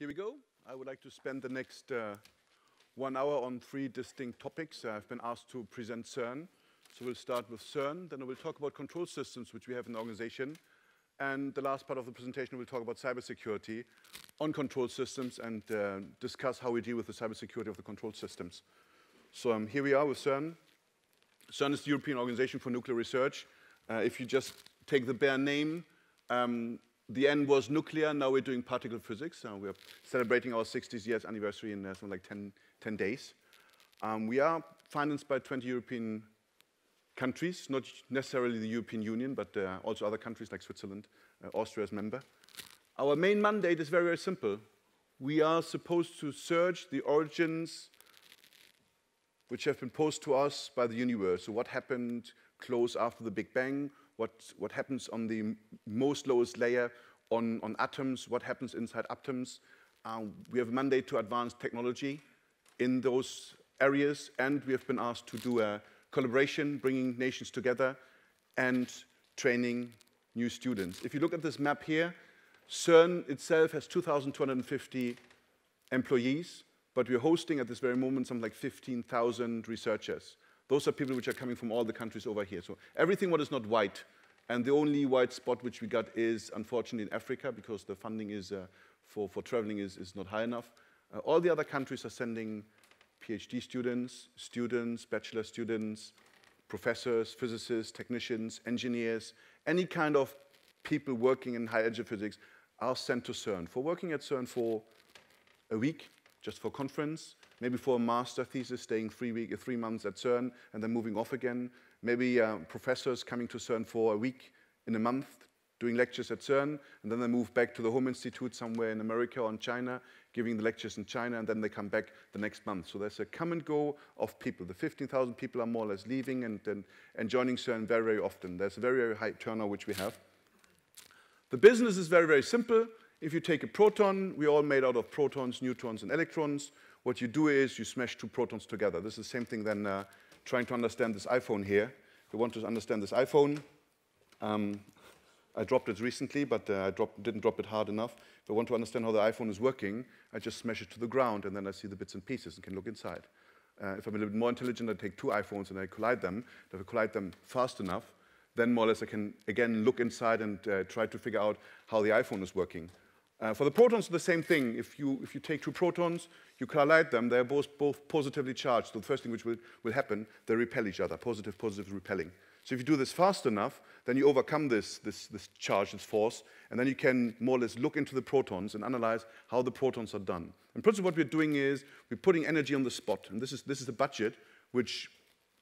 Here we go. I would like to spend the next 1 hour on three distinct topics. I've been asked to present CERN. So we'll start with CERN, then we'll talk about control systems, which we have in the organization. And the last part of the presentation, we'll talk about cybersecurity on control systems and discuss how we deal with the cybersecurity of the control systems. So here we are with CERN. CERN is the European Organization for Nuclear Research. If you just take the bare name, the N was nuclear, now we're doing particle physics. We are celebrating our 60th years anniversary in something like 10 days. We are financed by 20 European countries, not necessarily the European Union, but also other countries like Switzerland, Austria as member. Our main mandate is very, very simple. We are supposed to search the origins which have been posed to us by the universe. So what happened close after the Big Bang, what happens on the most lowest layer on atoms, what happens inside atoms. We have a mandate to advance technology in those areas, and we have been asked to do a collaboration, bringing nations together, and training new students. If you look at this map here, CERN itself has 2,250 employees, but we're hosting at this very moment something like 15,000 researchers. Those are people which are coming from all the countries over here. So everything what is not white, and the only white spot which we got is, unfortunately, in Africa, because the funding is for traveling is not high enough. All the other countries are sending PhD students, bachelor students, professors, physicists, technicians, engineers, any kind of people working in high energy physics are sent to CERN. For working at CERN for a week, just for conference, maybe for a master thesis, staying 3 months at CERN and then moving off again, maybe professors coming to CERN for a week in a month, doing lectures at CERN, and then they move back to the home institute somewhere in America or in China, giving the lectures in China, and then they come back the next month. So there's a come and go of people. The 15,000 people are more or less leaving and joining CERN very, very often. There's a very, very high turnover which we have. The business is very, very simple. If you take a proton, we're all made out of protons, neutrons, and electrons. What you do is you smash two protons together. This is the same thing than trying to understand this iPhone here. If you want to understand this iPhone, I dropped it recently, but didn't drop it hard enough. If I want to understand how the iPhone is working, I just smash it to the ground, and then I see the bits and pieces and can look inside. If I'm a little bit more intelligent, I take two iPhones and I collide them. If I collide them fast enough, then more or less I can, again, look inside and try to figure out how the iPhone is working. For the protons, the same thing. If you take two protons, you collide them, they're both positively charged. So the first thing which will happen, they repel each other, positive, positive, repelling. So if you do this fast enough, then you overcome this charge, this force, and then you can more or less look into the protons and analyze how the protons are done. In principle, what we're doing is we're putting energy on the spot, and this is the budget which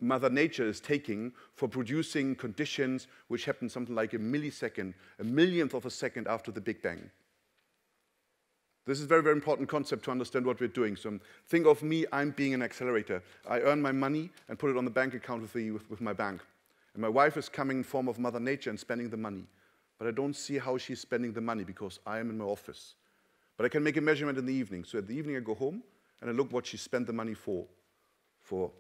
Mother Nature is taking for producing conditions which happen something like a millisecond, a millionth of a second after the Big Bang. This is a very, very important concept to understand what we're doing. So think of me, I'm being an accelerator. I earn my money and put it on the bank account with my bank. And my wife is coming in form of Mother Nature and spending the money. But I don't see how she's spending the money because I am in my office. But I can make a measurement in the evening. So at the evening I go home and I look what she spent the money for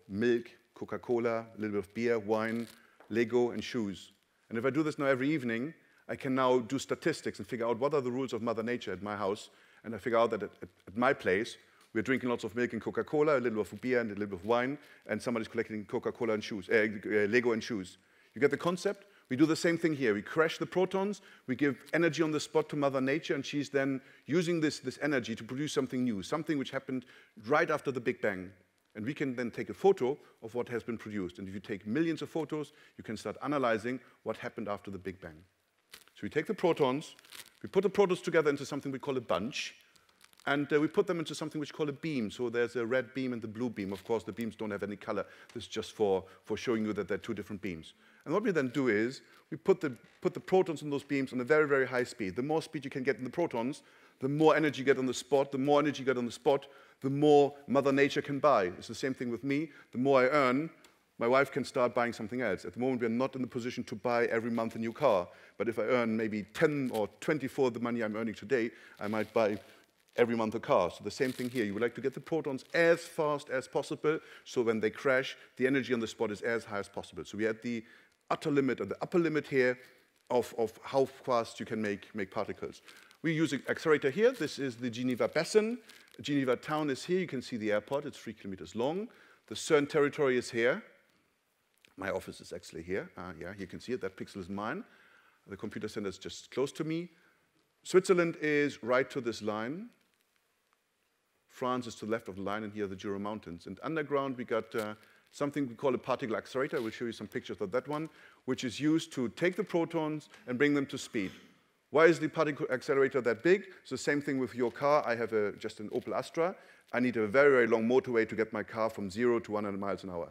milk, Coca-Cola, a little bit of beer, wine, Lego, and shoes. And if I do this now every evening, I can now do statistics and figure out what are the rules of Mother Nature at my house. And I figure out that at my place, we're drinking lots of milk and Coca-Cola, a little of beer and a little bit of wine, and somebody's collecting Coca-Cola and shoes, Lego and shoes. You get the concept? We do the same thing here. We crash the protons, we give energy on the spot to Mother Nature, and she's then using this energy to produce something new, something which happened right after the Big Bang. And we can then take a photo of what has been produced. And if you take millions of photos, you can start analyzing what happened after the Big Bang. So we take the protons, we put the protons together into something we call a bunch, and we put them into something which we call a beam. So there's a red beam and the blue beam. Of course, the beams don't have any color. This is just for showing you that they're two different beams. And what we then do is we put the protons in those beams on a very, very high speed. The more speed you can get in the protons, the more energy you get on the spot, the more energy you get on the spot, the more Mother Nature can buy. It's the same thing with me. The more I earn, my wife can start buying something else. At the moment, we're not in the position to buy every month a new car. But if I earn maybe 10 or 24 of the money I'm earning today, I might buy every month a car. So the same thing here. You would like to get the protons as fast as possible, so when they crash, the energy on the spot is as high as possible. So we're at the utter limit, or the upper limit here, of how fast you can make particles. We use an accelerator here. This is the Geneva Basin. Geneva town is here. You can see the airport. It's 3 kilometers long. The CERN territory is here. My office is actually here. Yeah, you can see it. That pixel is mine. The computer center is just close to me. Switzerland is right to this line. France is to the left of the line, and here are the Jura Mountains. And underground, we got something we call a particle accelerator. I will show you some pictures of that one, which is used to take the protons and bring them to speed. Why is the particle accelerator that big? It's the same thing with your car. I have just an Opel Astra. I need a very, very long motorway to get my car from 0 to 100 miles an hour.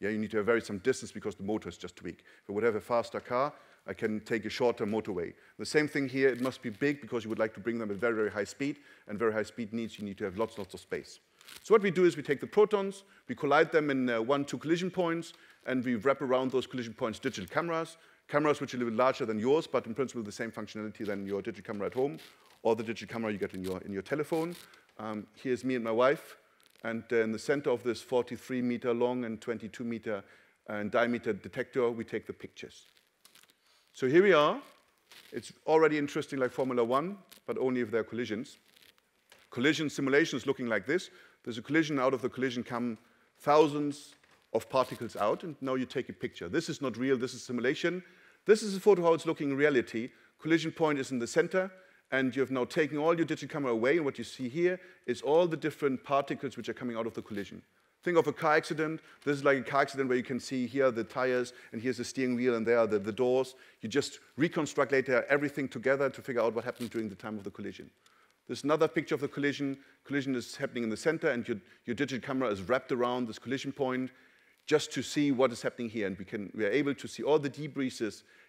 Yeah, you need to vary some distance because the motor is just too weak. If I would have a faster car, I can take a shorter motorway. The same thing here, it must be big because you would like to bring them at very, very high speed, and very high speed means you need to have lots and lots of space. So what we do is we take the protons, we collide them in 1, 2 collision points, and we wrap around those collision points digital cameras, cameras which are a little bit larger than yours, but in principle the same functionality than your digital camera at home, or the digital camera you get in your telephone. Here's me and my wife, and in the center of this 43 meter long and 22 meter in diameter detector, we take the pictures. So here we are. It's already interesting like Formula One, but only if there are collisions. Collision simulation is looking like this. There's a collision, out of the collision come thousands of particles out, and now you take a picture. This is not real, this is simulation. This is a photo how it's looking in reality. Collision point is in the center, and you have now taken all your digital camera away, and what you see here is all the different particles which are coming out of the collision. Think of a car accident. This is like a car accident where you can see here the tires, and here's the steering wheel, and there are the doors. You just reconstruct later everything together to figure out what happened during the time of the collision. There's another picture of the collision. Collision is happening in the center, and your digital camera is wrapped around this collision point just to see what is happening here. And we are able to see all the debris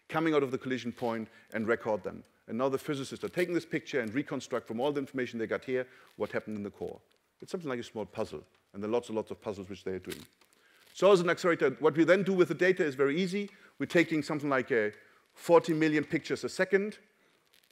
coming out of the collision point and record them. And now the physicists are taking this picture and reconstruct from all the information they got here what happened in the core. It's something like a small puzzle. And there are lots and lots of puzzles which they are doing. So as an accelerator, what we then do with the data is very easy. We're taking something like 40 million pictures a second.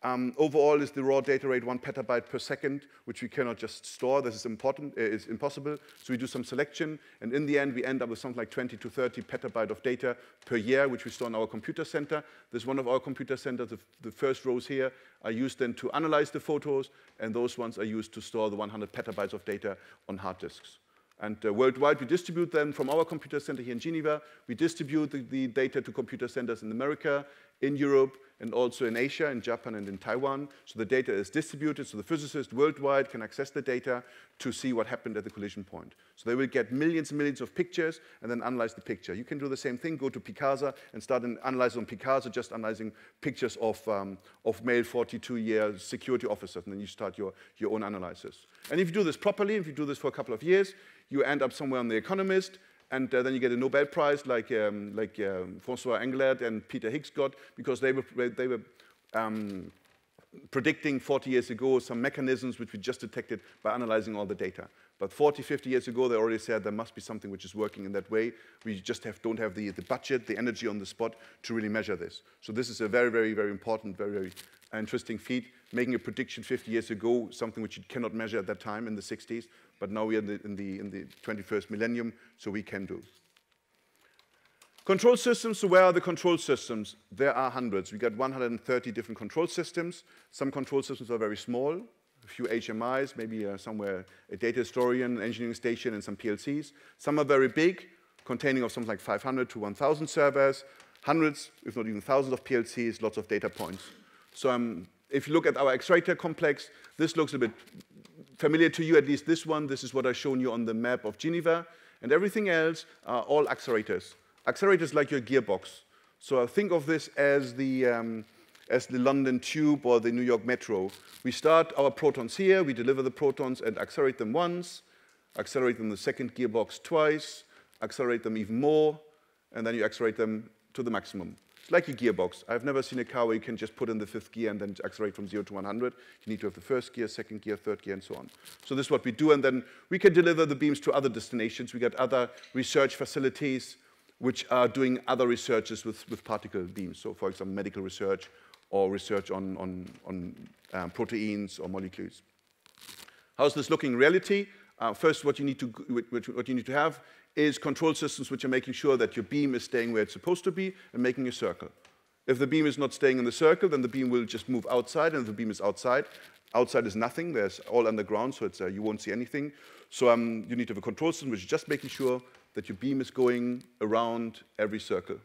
Overall is the raw data rate 1 petabyte per second, which we cannot just store. This is important, it's impossible. So we do some selection, and in the end, we end up with something like 20 to 30 petabyte of data per year, which we store in our computer center. This is one of our computer centers. The first rows here are used then to analyze the photos, and those ones are used to store the 100 petabytes of data on hard disks. And worldwide, we distribute them from our computer center here in Geneva. We distribute the data to computer centers in America, in Europe, and also in Asia, in Japan, and in Taiwan. So the data is distributed, so the physicists worldwide can access the data to see what happened at the collision point. So they will get millions and millions of pictures and then analyze the picture. You can do the same thing, go to Picasa and start an analyze on Picasa, just analyzing pictures of male 42-year security officers, and then you start your own analysis. And if you do this properly, if you do this for a couple of years, you end up somewhere on The Economist, and then you get a Nobel Prize like François Englert and Peter Higgs got, because they were predicting 40 years ago some mechanisms which we just detected by analyzing all the data. But 40, 50 years ago, they already said there must be something which is working in that way. We just don't have the budget, the energy on the spot to really measure this. So this is a very, very, very important, very, very interesting feat, making a prediction 50 years ago, something which you cannot measure at that time in the 60s. But now we are in the 21st millennium, so we can do. Control systems, so where are the control systems? There are hundreds. We got 130 different control systems. Some control systems are very small, a few HMIs, maybe somewhere a data historian, engineering station, and some PLCs. Some are very big, containing of something like 500 to 1,000 servers, hundreds, if not even thousands of PLCs, lots of data points. So if you look at our accelerator complex, this looks a bit familiar to you, at least this one. This is what I've shown you on the map of Geneva. And everything else are all accelerators. Accelerators like your gearbox. So think of this as the London Tube or the New York Metro. We start our protons here. We deliver the protons and accelerate them once, accelerate them the second gearbox twice, accelerate them even more, and then you accelerate them to the maximum. It's like a gearbox. I've never seen a car where you can just put in the 5th gear and then accelerate from 0 to 100. You need to have the 1st gear, 2nd gear, 3rd gear, and so on. So this is what we do, and then we can deliver the beams to other destinations. We got other research facilities which are doing other researches with particle beams. So for example, medical research or research on proteins or molecules. How's this looking in reality? First, what you need to have is control systems which are making sure that your beam is staying where it's supposed to be and making a circle. If the beam is not staying in the circle, then the beam will just move outside, and if the beam is outside, outside is nothing. There's all underground, so it's, you won't see anything. So you need to have a control system, which is just making sure that your beam is going around every circle.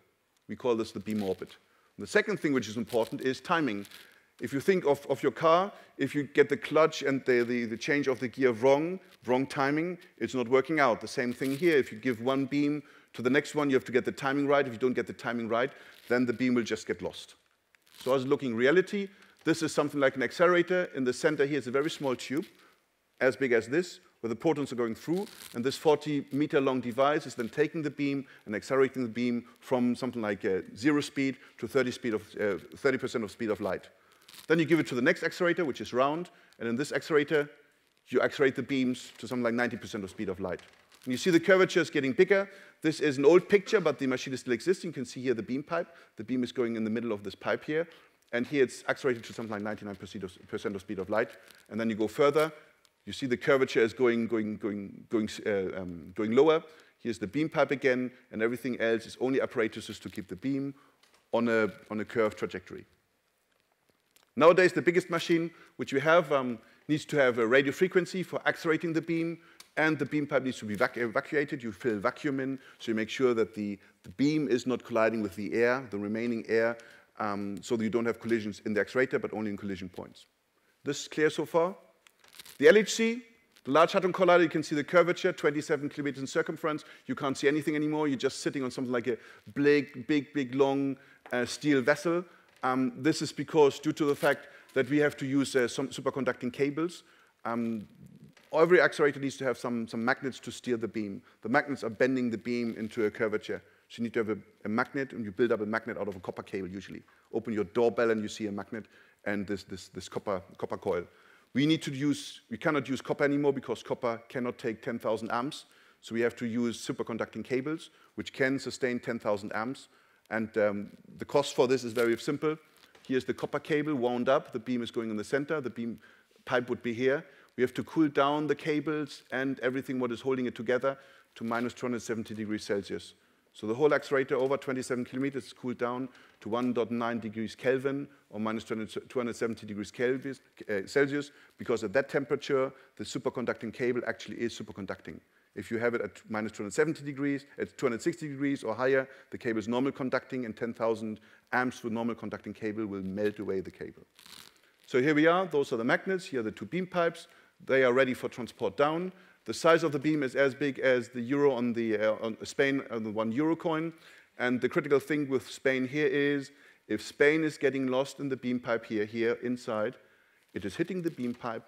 We call this the beam orbit. And the second thing which is important is timing. If you think of your car, if you get the clutch and the change of the gear wrong timing, it's not working out. The same thing here. If you give one beam to the next one, you have to get the timing right. If you don't get the timing right, then the beam will just get lost. So as looking reality, this is something like an accelerator. In the center here is a very small tube, as big as this, where the protons are going through, and this 40-meter-long device is then taking the beam and accelerating the beam from something like 0 speed to 30% of speed of light. Then you give it to the next accelerator, which is round, and in this accelerator, you accelerate the beams to something like 90% of speed of light. And you see the curvatures getting bigger. This is an old picture, but the machine is still existing. You can see here the beam pipe. The beam is going in the middle of this pipe here, and here it's accelerated to something like 99% of speed of light, and then you go further. You see the curvature is going lower. Here's the beam pipe again, and everything else is only apparatuses to keep the beam on a curved trajectory. Nowadays, the biggest machine which we have needs to have a radio frequency for accelerating the beam, and the beam pipe needs to be evacuated. You fill vacuum in, so you make sure that the beam is not colliding with the air, the remaining air, so that you don't have collisions in the accelerator, but only in collision points. This is clear so far? The LHC, the Large Hadron Collider, you can see the curvature, 27 kilometers in circumference. You can't see anything anymore. You're just sitting on something like a big, long steel vessel. This is because, due to the fact that we have to use some superconducting cables, every accelerator needs to have some magnets to steer the beam. The magnets are bending the beam into a curvature. So you need to have a magnet, and you build up a magnet out of a copper cable, usually. Open your doorbell, and you see a magnet and this copper coil. We cannot use copper anymore because copper cannot take 10,000 amps. So we have to use superconducting cables, which can sustain 10,000 amps. And the cost for this is very simple. Here's the copper cable wound up. The beam is going in the center. The beam pipe would be here. We have to cool down the cables and everything what is holding it together to minus 270 degrees Celsius. So the whole accelerator over 27 kilometers is cooled down to 1.9 degrees Kelvin or minus 270 degrees Celsius, because at that temperature, the superconducting cable actually is superconducting. If you have it at minus 270 degrees, at 260 degrees or higher, the cable is normal conducting, and 10,000 amps for normal conducting cable will melt away the cable. So here we are. Those are the magnets. Here are the two beam pipes. They are ready for transport down. The size of the beam is as big as the euro on the Spain on the €1 coin. And the critical thing with Spain here is, if Spain is getting lost in the beam pipe here inside, it is hitting the beam pipe.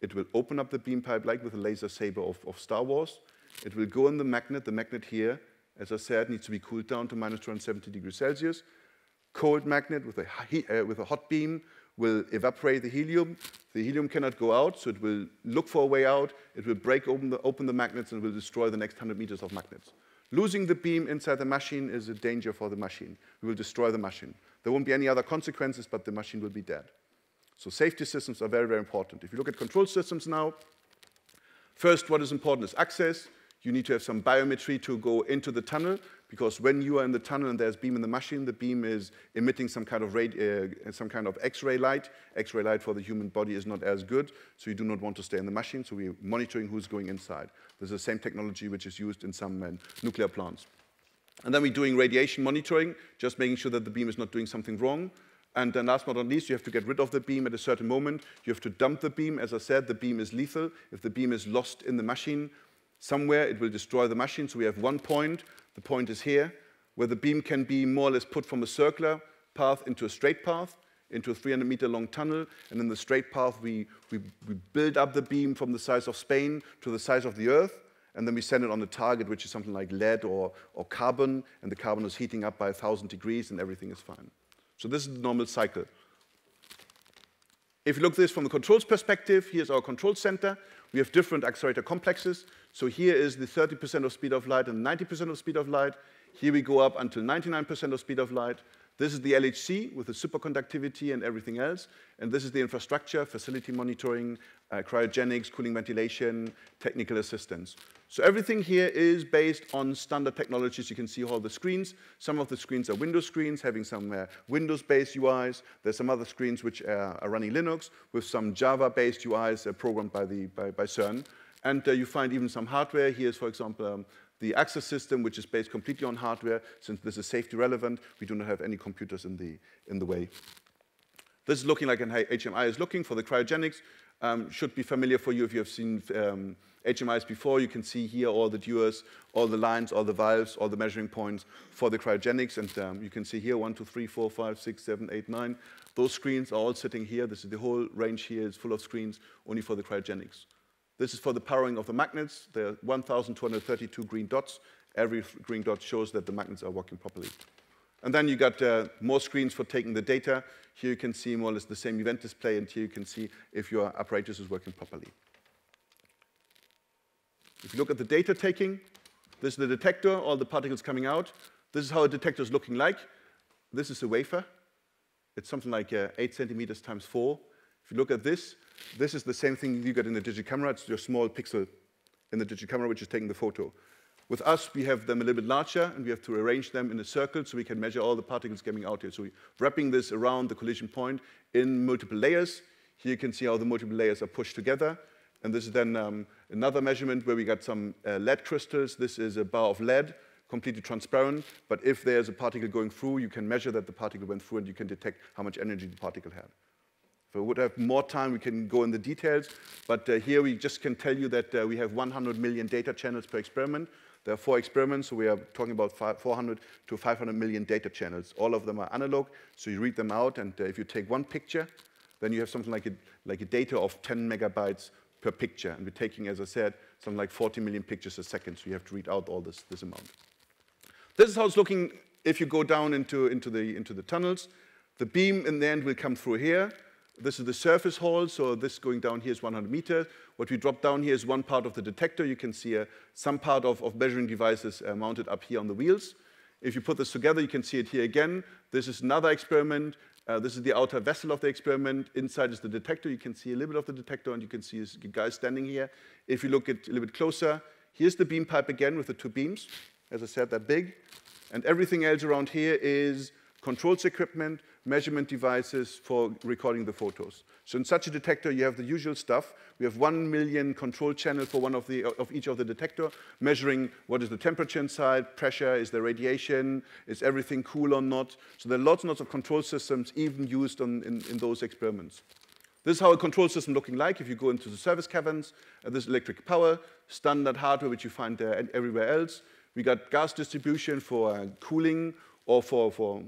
It will open up the beam pipe like with a laser saber of Star Wars. It will go in the magnet. The magnet here, as I said, needs to be cooled down to minus 270 degrees Celsius. Cold magnet with a hot beam will evaporate the helium. The helium cannot go out, so it will look for a way out. It will break open the magnets and will destroy the next 100 meters of magnets. Losing the beam inside the machine is a danger for the machine. We will destroy the machine. There won't be any other consequences, but the machine will be dead. So safety systems are very, very important. If you look at control systems now, first what is important is access. You need to have some biometry to go into the tunnel, because when you are in the tunnel and there's beam in the machine, the beam is emitting some kind of X-ray light. X-ray light for the human body is not as good, so you do not want to stay in the machine, so we're monitoring who's going inside. This is the same technology which is used in some nuclear plants. And then we're doing radiation monitoring, just making sure that the beam is not doing something wrong. And then last but not least, you have to get rid of the beam at a certain moment. You have to dump the beam. As I said, the beam is lethal. If the beam is lost in the machine somewhere, it will destroy the machine. So we have one point. The point is here, where the beam can be more or less put from a circular path into a straight path, into a 300-meter-long tunnel. And in the straight path, we build up the beam from the size of Spain to the size of the Earth. And then we send it on a target, which is something like lead or carbon. And the carbon is heating up by 1,000 degrees, and everything is fine. So this is the normal cycle. If you look at this from the controls perspective, here's our control center. We have different accelerator complexes. So here is the 30% of speed of light and 90% of speed of light. Here we go up until 99% of speed of light. This is the LHC with the superconductivity and everything else. And this is the infrastructure, facility monitoring, cryogenics, cooling ventilation, technical assistance. So everything here is based on standard technologies. You can see all the screens. Some of the screens are Windows screens, having some Windows-based UIs. There's some other screens which are running Linux with some Java-based UIs programmed by CERN. And you find even some hardware. Here's, for example, the access system, which is based completely on hardware. Since this is safety relevant, we do not have any computers in the way. This is looking like an HMI is looking for the cryogenics. Should be familiar for you if you have seen HMIs before. You can see here all the dewars, all the lines, all the valves, all the measuring points for the cryogenics. And you can see here 1, 2, 3, 4, 5, 6, 7, 8, 9. Those screens are all sitting here. This is the whole range here is full of screens only for the cryogenics. This is for the powering of the magnets. There are 1,232 green dots. Every green dot shows that the magnets are working properly. And then you got more screens for taking the data. Here you can see more or less the same event display, and here you can see if your apparatus is working properly. If you look at the data taking, this is the detector, all the particles coming out. This is how a detector is looking like. This is a wafer. It's something like 8 centimeters times 4. If you look at this, this is the same thing you get in the digicamera. It's your small pixel in the digicamera which is taking the photo. With us, we have them a little bit larger, and we have to arrange them in a circle so we can measure all the particles coming out here. So we're wrapping this around the collision point in multiple layers. Here you can see how the multiple layers are pushed together. And this is then another measurement where we got some lead crystals. This is a bar of lead, completely transparent. But if there's a particle going through, you can measure that the particle went through, and you can detect how much energy the particle had. If we would have more time, we can go in the details. But here we just can tell you that we have 100 million data channels per experiment. There are 4 experiments, so we are talking about 400 to 500 million data channels. All of them are analog, so you read them out, and if you take one picture, then you have something like a data of 10 megabytes per picture. And we're taking, as I said, something like 40 million pictures a second, so you have to read out all this amount. This is how it's looking if you go down into the tunnels. The beam in the end will come through here. This is the surface hole, so this going down here is 100 meters. What we drop down here is one part of the detector. You can see some part of measuring devices mounted up here on the wheels. If you put this together, you can see it here again. This is another experiment. This is the outer vessel of the experiment. Inside is the detector. You can see a little bit of the detector, and you can see this guy standing here. If you look at a little bit closer, here's the beam pipe again with the 2 beams. As I said, they're big. And everything else around here is controls equipment, measurement devices for recording the photos. So in such a detector, you have the usual stuff. We have 1 million control channels for one of each of the detector, measuring what is the temperature inside, pressure, is there radiation, is everything cool or not. So there are lots and lots of control systems even used in those experiments. This is how a control system looking like if you go into the service caverns. This is electric power, standard hardware which you find everywhere else. We got gas distribution for cooling, or for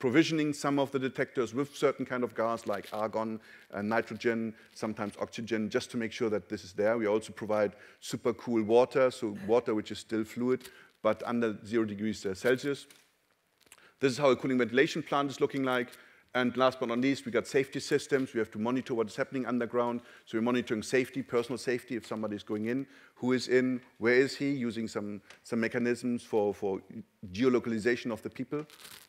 provisioning some of the detectors with certain kind of gas like argon, nitrogen, sometimes oxygen, just to make sure that this is there. We also provide super cool water, so water which is still fluid, but under 0 degrees Celsius. This is how a cooling ventilation plant is looking like. And last but not least, we got safety systems. We have to monitor what is happening underground. So we're monitoring safety, personal safety, if somebody's going in, who is in, where is he, using some mechanisms for geolocalization of the people.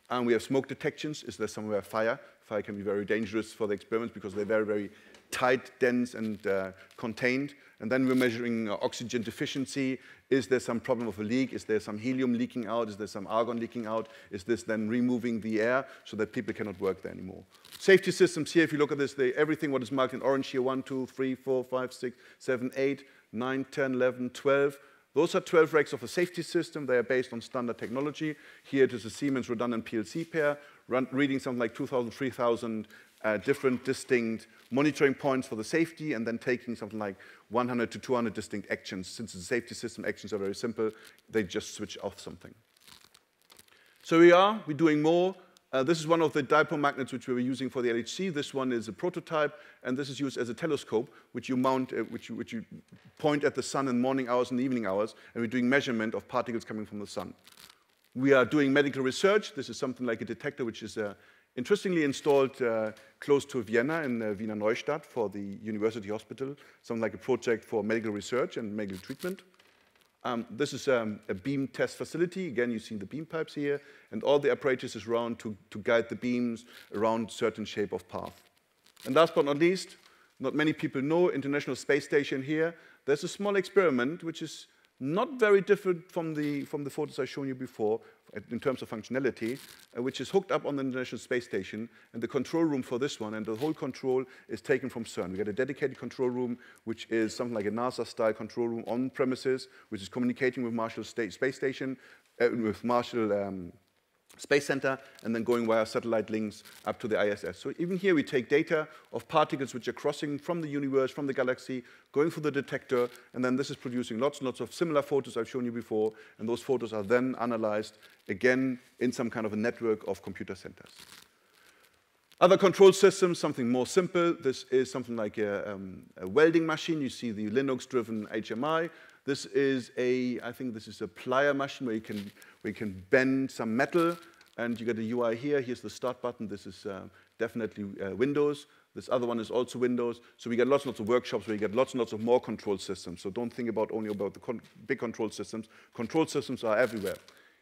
And we have smoke detections. Is there somewhere fire? Fire can be very dangerous for the experiments because they're very, very tight, dense, and contained. And then we're measuring oxygen deficiency. Is there some problem of a leak? Is there some helium leaking out? Is there some argon leaking out? Is this then removing the air so that people cannot work there anymore? Safety systems here, if you look at this, everything what is marked in orange here, 1, 2, 3, 4, 5, 6, 7, 8, 9, 10, 11, 12. Those are 12 racks of a safety system. They are based on standard technology. Here it is a Siemens redundant PLC pair, reading something like 2,000, 3,000 different distinct monitoring points for the safety, and then taking something like 100 to 200 distinct actions. Since the safety system actions are very simple, they just switch off something. So we're doing more. This is one of the dipole magnets which we were using for the LHC. This one is a prototype, and this is used as a telescope, which you mount, which you point at the sun in morning hours and evening hours, and we're doing measurement of particles coming from the sun. We are doing medical research. This is something like a detector, which is interestingly installed close to Vienna in Wiener Neustadt for the university hospital, something like a project for medical research and medical treatment. This is a beam test facility. Again, you see the beam pipes here, and all the apparatus is around to guide the beams around certain shape of path. And last but not least, not many people know, International Space Station here. There's a small experiment which is Not very different from the photos I've shown you before in terms of functionality, which is hooked up on the International Space Station, and the control room for this one, and the whole control is taken from CERN. We got a dedicated control room, which is something like a NASA-style control room on premises, which is communicating with Marshall Space Station, with Marshall Space Center, and then going via satellite links up to the ISS. So even here we take data of particles which are crossing from the universe, from the galaxy, going through the detector, and then this is producing lots and lots of similar photos I've shown you before, and those photos are then analyzed again in some kind of a network of computer centers. Other control systems, something more simple. This is something like a welding machine. You see the Linux-driven HMI. This is I think this is a plier machine where you can bend some metal, and you get a UI here. Here's the start button. This is definitely Windows. This other one is also Windows. So we get lots and lots of workshops where you get lots and lots of more control systems. So don't think about only about the big control systems. Control systems are everywhere.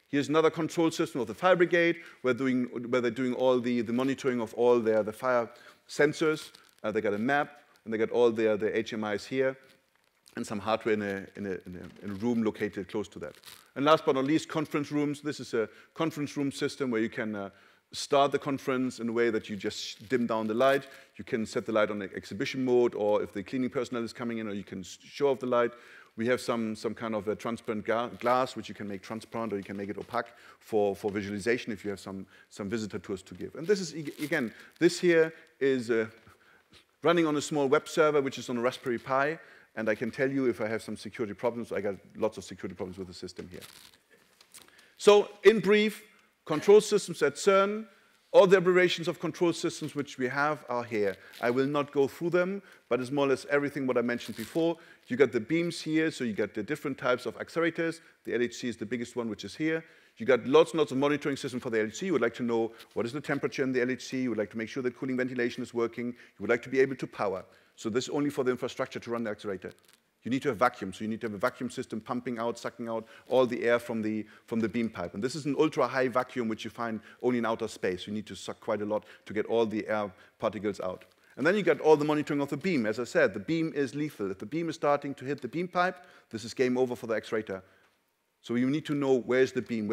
Here's another control system of the fire brigade where they're doing all the monitoring of all the fire sensors. They got a map, and they got all the HMIs here, and some hardware in a room located close to that. And last but not least, conference rooms. This is a conference room system where you can start the conference in a way that you just dim down the light. You can set the light on exhibition mode, or if the cleaning personnel is coming in, or you can show off the light. We have some kind of a transparent glass, which you can make transparent, or you can make it opaque for visualization if you have some visitor tours to give. And this is, again, this here is running on a small web server, which is on a Raspberry Pi. And I can tell you if I have some security problems. I got lots of security problems with the system here. So in brief, control systems at CERN, all the abbreviations of control systems which we have are here. I will not go through them, but it's more or less everything what I mentioned before. You got the beams here, so you got the different types of accelerators. The LHC is the biggest one, which is here. You got lots and lots of monitoring system for the LHC. You would like to know what is the temperature in the LHC. You would like to make sure that cooling ventilation is working. You would like to be able to power. So this is only for the infrastructure to run the accelerator. You need to have vacuum, so you need to have a vacuum system pumping out, sucking out all the air from the beam pipe. And this is an ultra-high vacuum which you find only in outer space. You need to suck quite a lot to get all the air particles out. And then you get all the monitoring of the beam. As I said, the beam is lethal. If the beam is starting to hit the beam pipe, this is game over for the accelerator. So you need to know where's the beam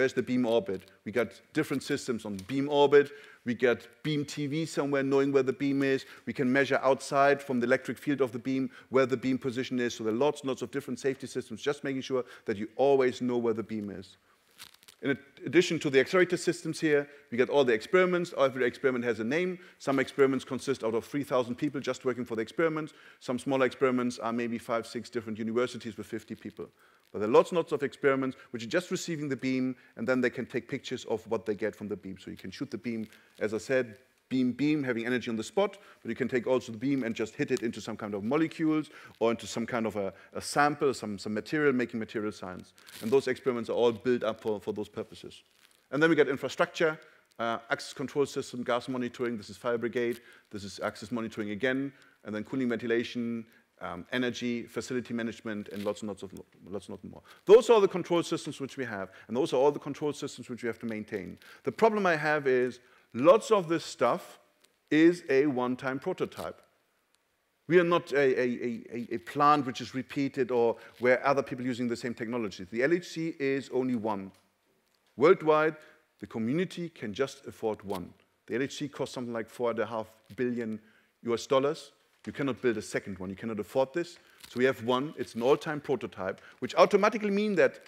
orbit. We got different systems on beam orbit. We get beam TV somewhere, knowing where the beam is. We can measure outside from the electric field of the beam where the beam position is. So there are lots and lots of different safety systems, just making sure that you always know where the beam is. In addition to the accelerator systems here, we get all the experiments. Every experiment has a name. Some experiments consist out of 3,000 people just working for the experiments. Some smaller experiments are maybe 5, 6 different universities with 50 people. But there are lots and lots of experiments which are just receiving the beam, and then they can take pictures of what they get from the beam. So you can shoot the beam, as I said, beam, having energy on the spot, but you can take also the beam and just hit it into some kind of molecules or into some kind of a sample, some material, making material science. And those experiments are all built up for those purposes. And then we get infrastructure, access control system, gas monitoring. This is fire brigade. This is access monitoring again, and then cooling ventilation, energy, facility management, and lots and lots more. Those are the control systems which we have, and those are all the control systems which we have to maintain. The problem I have is lots of this stuff is a one-time prototype. We are not a plant which is repeated or where other people are using the same technology. The LHC is only one. Worldwide, the community can just afford one. The LHC costs something like $4.5 billion. You cannot build a second one. You cannot afford this. So we have one. It's an all-time prototype, which automatically means that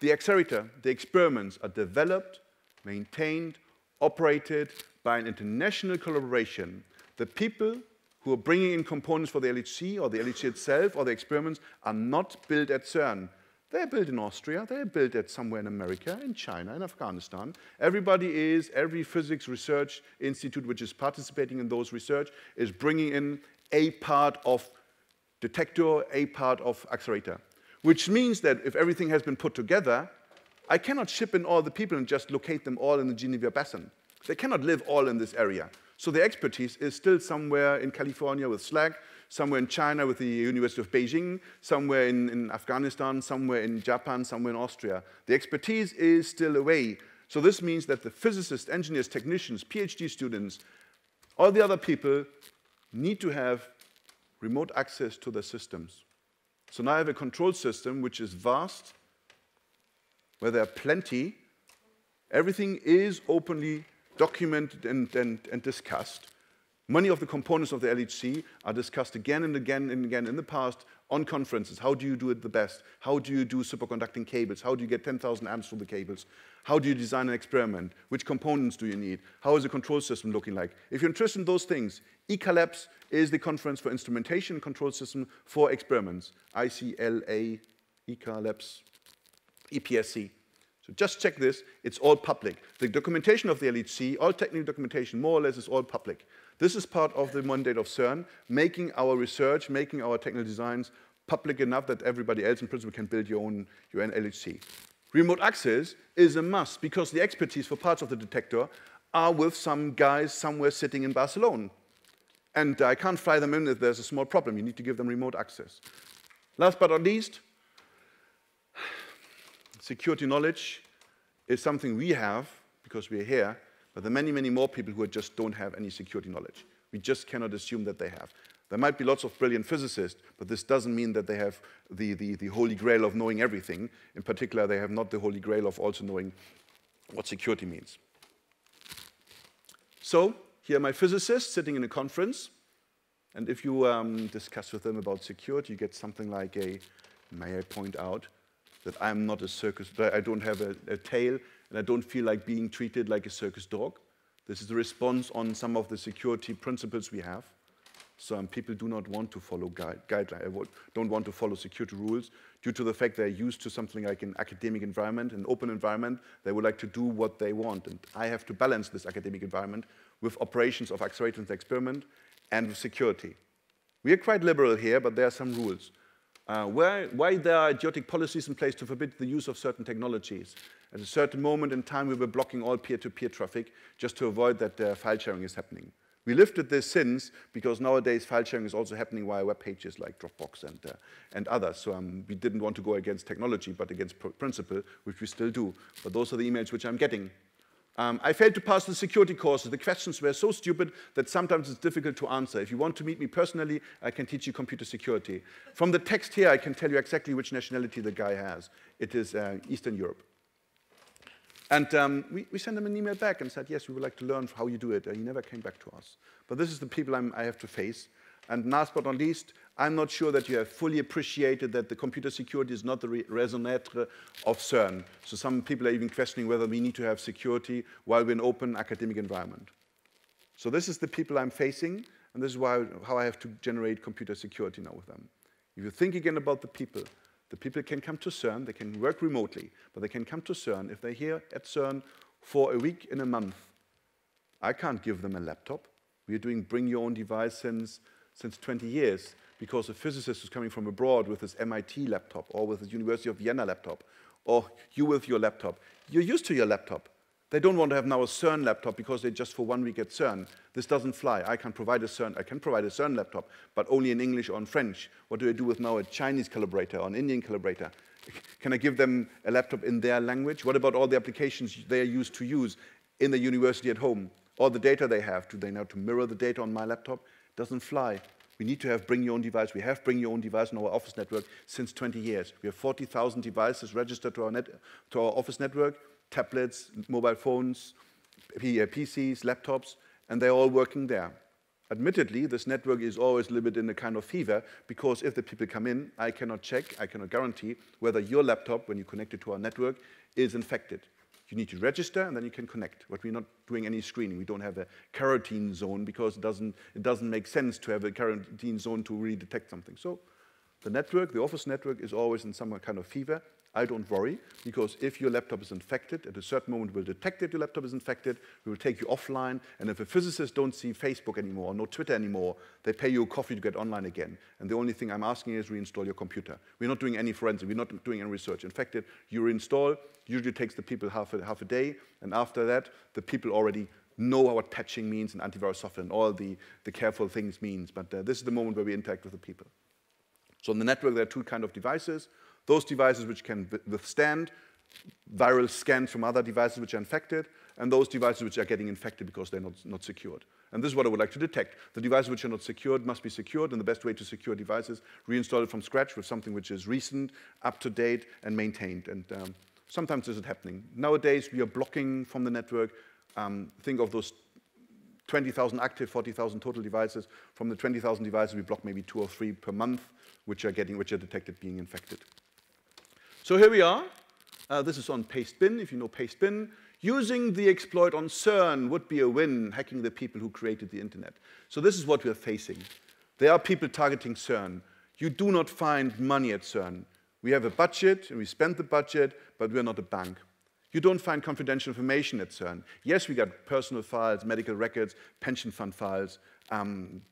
the accelerator, the experiments are developed, maintained, operated by an international collaboration. The people who are bringing in components for the LHC or the LHC itself or the experiments are not built at CERN. They're built in Austria. They're built at somewhere in America, in China, in Afghanistan. Every physics research institute which is participating in those research is bringing in a part of detector, a part of accelerator, which means that if everything has been put together, I cannot ship in all the people and just locate them all in the Geneva Basin. They cannot live all in this area. So the expertise is still somewhere in California with SLAC, somewhere in China with the University of Beijing, somewhere in Afghanistan, somewhere in Japan, somewhere in Austria. The expertise is still away. So this means that the physicists, engineers, technicians, PhD students, all the other people need to have remote access to the systems. So now I have a control system which is vast, where there are plenty. Everything is openly documented and discussed. Many of the components of the LHC are discussed again and again and again in the past on conferences. How do you do it the best? How do you do superconducting cables? How do you get 10,000 amps from the cables? How do you design an experiment? Which components do you need? How is the control system looking like? If you're interested in those things, ICALEPCS is the conference for instrumentation and control system for experiments. ICLA, ICALEPCS, EPSC. So just check this. It's all public. The documentation of the LHC, all technical documentation, more or less, is all public. This is part of the mandate of CERN, making our research, making our technical designs public enough that everybody else in principle can build your own LHC. Remote access is a must because the expertise for parts of the detector are with some guys somewhere sitting in Barcelona. And I can't fly them in if there's a small problem. You need to give them remote access. Last but not least, security knowledge is something we have because we're here. But there are many, many more people who just don't have any security knowledge. We just cannot assume that they have. There might be lots of brilliant physicists, but this doesn't mean that they have the holy grail of knowing everything. In particular, they have not the holy grail of also knowing what security means. So here are my physicists sitting in a conference. And if you discuss with them about security, you get something like a, may I point out, that I'm not a circus, I don't have a tail, and I don't feel like being treated like a circus dog. This is a response on some of the security principles we have. Some people do not want to follow guidelines, don't want to follow security rules due to the fact they're used to something like an academic environment, an open environment. They would like to do what they want. And I have to balance this academic environment with operations of accelerated experiment and with security. We are quite liberal here, but there are some rules. Why there are idiotic policies in place to forbid the use of certain technologies. At a certain moment in time, we were blocking all peer-to-peer traffic just to avoid that file sharing is happening. We lifted this since because nowadays file sharing is also happening via web pages like Dropbox and others. So we didn't want to go against technology, but against principle, which we still do. But those are the emails which I'm getting. I failed to pass the security courses. The questions were so stupid that sometimes it's difficult to answer. If you want to meet me personally, I can teach you computer security. From the text here, I can tell you exactly which nationality the guy has. It is Eastern Europe. And we sent him an email back and said, yes, we would like to learn how you do it. And he never came back to us. But this is the people I have to face. And last but not least, I'm not sure that you have fully appreciated that the computer security is not the raison d'être of CERN. So some people are even questioning whether we need to have security while we're in an open academic environment. So this is the people I'm facing, and this is how I have to generate computer security now with them. If you think again about the people can come to CERN, they can work remotely, but they can come to CERN. If they're here at CERN for a week in a month, I can't give them a laptop. We're doing bring your own device since 20 years, because a physicist who's coming from abroad with his MIT laptop or with his University of Vienna laptop, or you with your laptop. You're used to your laptop. They don't want to have now a CERN laptop because they're just for 1 week at CERN. This doesn't fly. I can provide a CERN laptop, but only in English or in French. What do I do with now a Chinese collaborator or an Indian collaborator? Can I give them a laptop in their language? What about all the applications they are used to use in the university at home? All the data they have, do they know to mirror the data on my laptop? Doesn't fly. We need to have bring your own device. We have bring your own device in our office network since 20 years. We have 40,000 devices registered to our office network, tablets, mobile phones, PCs, laptops, and they're all working there. Admittedly, this network is always a little bit in a kind of fever because if the people come in, I cannot check, I cannot guarantee whether your laptop, when you connect it to our network, is infected. You need to register, and then you can connect. But we're not doing any screening. We don't have a quarantine zone because it doesn't make sense to have a quarantine zone to really detect something. So the network, the office network, is always in some kind of fever. I don't worry, because if your laptop is infected, at a certain moment we'll detect that your laptop is infected, we will take you offline, and if a physicist don't see Facebook anymore, or no Twitter anymore, they pay you a coffee to get online again. And the only thing I'm asking is reinstall your computer. We're not doing any forensic, we're not doing any research. In fact, you reinstall, usually takes the people half a day, and after that, the people already know what patching means and antivirus software and all the careful things means. But this is the moment where we interact with the people. So in the network, there are two kinds of devices. Those devices which can withstand viral scans from other devices which are infected, and those devices which are getting infected because they're not secured. And this is what I would like to detect. The devices which are not secured must be secured, and the best way to secure devices, reinstall it from scratch with something which is recent, up-to-date, and maintained. And sometimes this is happening. Nowadays, we are blocking from the network. Think of those 20,000 active, 40,000 total devices. From the 20,000 devices, we block maybe 2 or 3 per month, which are detected being infected. So here we are. This is on Pastebin, if you know Pastebin. Using the exploit on CERN would be a win, hacking the people who created the internet. So this is what we're facing. There are people targeting CERN. You do not find money at CERN. We have a budget, and we spend the budget, but we're not a bank. You don't find confidential information at CERN. Yes, we got personal files, medical records, pension fund files,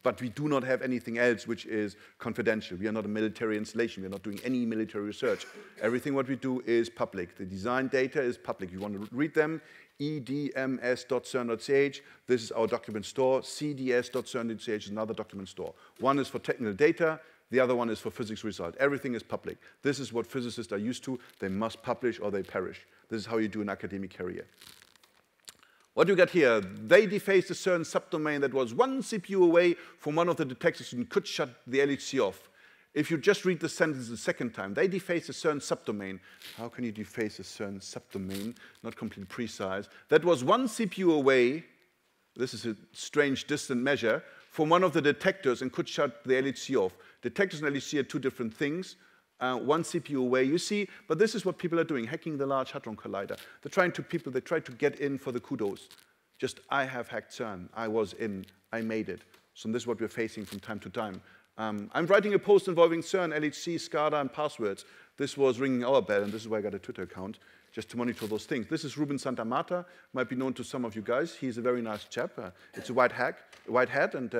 but we do not have anything else which is confidential. We are not a military installation. We are not doing any military research. Everything what we do is public. The design data is public. You want to read them? edms.cern.ch, this is our document store. cds.cern.ch is another document store. One is for technical data. The other one is for physics result. Everything is public. This is what physicists are used to. They must publish or they perish. This is how you do an academic career. What do you get here? They defaced a CERN subdomain that was 1 CPU away from one of the detectors and could shut the LHC off. If you just read the sentence the second time, they defaced a CERN subdomain. How can you deface a CERN subdomain? Not completely precise. That was 1 CPU away. This is a strange distant measure from one of the detectors and could shut the LHC off. Detectors and LHC are 2 different things. 1 CPU away, you see, but this is what people are doing, hacking the Large Hadron Collider. They try to get in for the kudos. Just, I have hacked CERN, I was in, I made it. So this is what we're facing from time to time. I'm writing a post involving CERN, LHC, SCADA, and passwords. This was ringing our bell, and this is why I got a Twitter account, just to monitor those things. This is Ruben Santamarta, might be known to some of you guys. He's a very nice chap. It's a white hat, and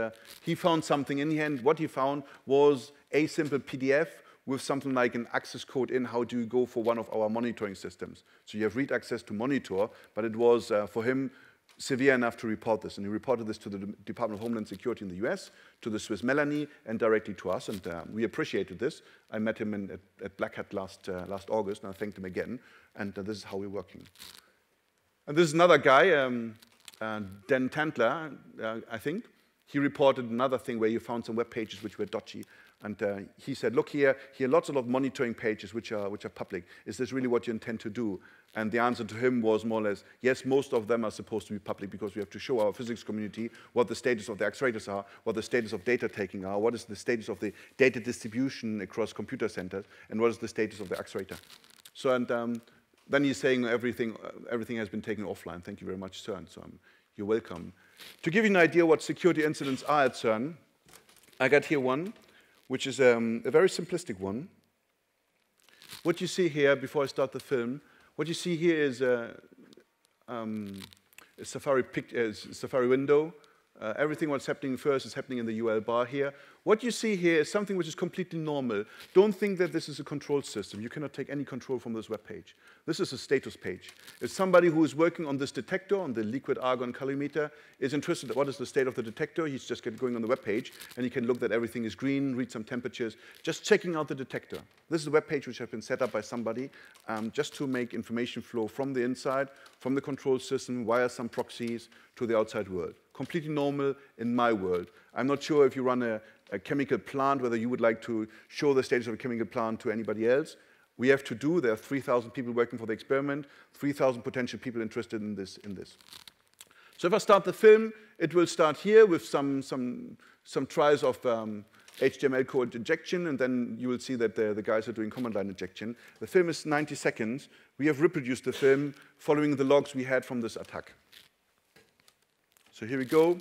he found something in the end. What he found was a simple PDF with something like an access code in how do you go for one of our monitoring systems. So you have read access to monitor, but it was, for him, severe enough to report this. And he reported this to the Department of Homeland Security in the US, to the Swiss Melanie, and directly to us. And we appreciated this. I met him at Black Hat last August, and I thanked him again. And this is how we're working. And this is another guy, Dan Tantler, I think. He reported another thing where you found some web pages which were dodgy. And he said, look here are lots of monitoring pages which are public. Is this really what you intend to do? And the answer to him was more or less, yes, most of them are supposed to be public because we have to show our physics community what the status of the accelerators are, what the status of data taking are, what is the status of the data distribution across computer centers, and what is the status of the accelerator. So, and then he's saying everything has been taken offline. Thank you very much, CERN. So you're welcome. To give you an idea what security incidents are at CERN, I got here one, which is a very simplistic one. What you see here, before I start the film, what you see here is a Safari window. Everything what's happening first is happening in the URL bar here. What you see here is something which is completely normal. Don't think that this is a control system. You cannot take any control from this web page. This is a status page. If somebody who is working on this detector, on the liquid argon collimeter, is interested in what is the state of the detector, he's just going on the web page, and he can look that everything is green, read some temperatures, just checking out the detector. This is a web page which has been set up by somebody just to make information flow from the inside, from the control system, via some proxies to the outside world. Completely normal in my world. I'm not sure if you run a chemical plant, whether you would like to show the status of a chemical plant to anybody else. We have to do. There are 3,000 people working for the experiment, 3,000 potential people interested in this. So if I start the film, it will start here with some tries of HTML code injection, and then you will see that the guys are doing command line injection. The film is 90 seconds. We have reproduced the film following the logs we had from this attack. So here we go.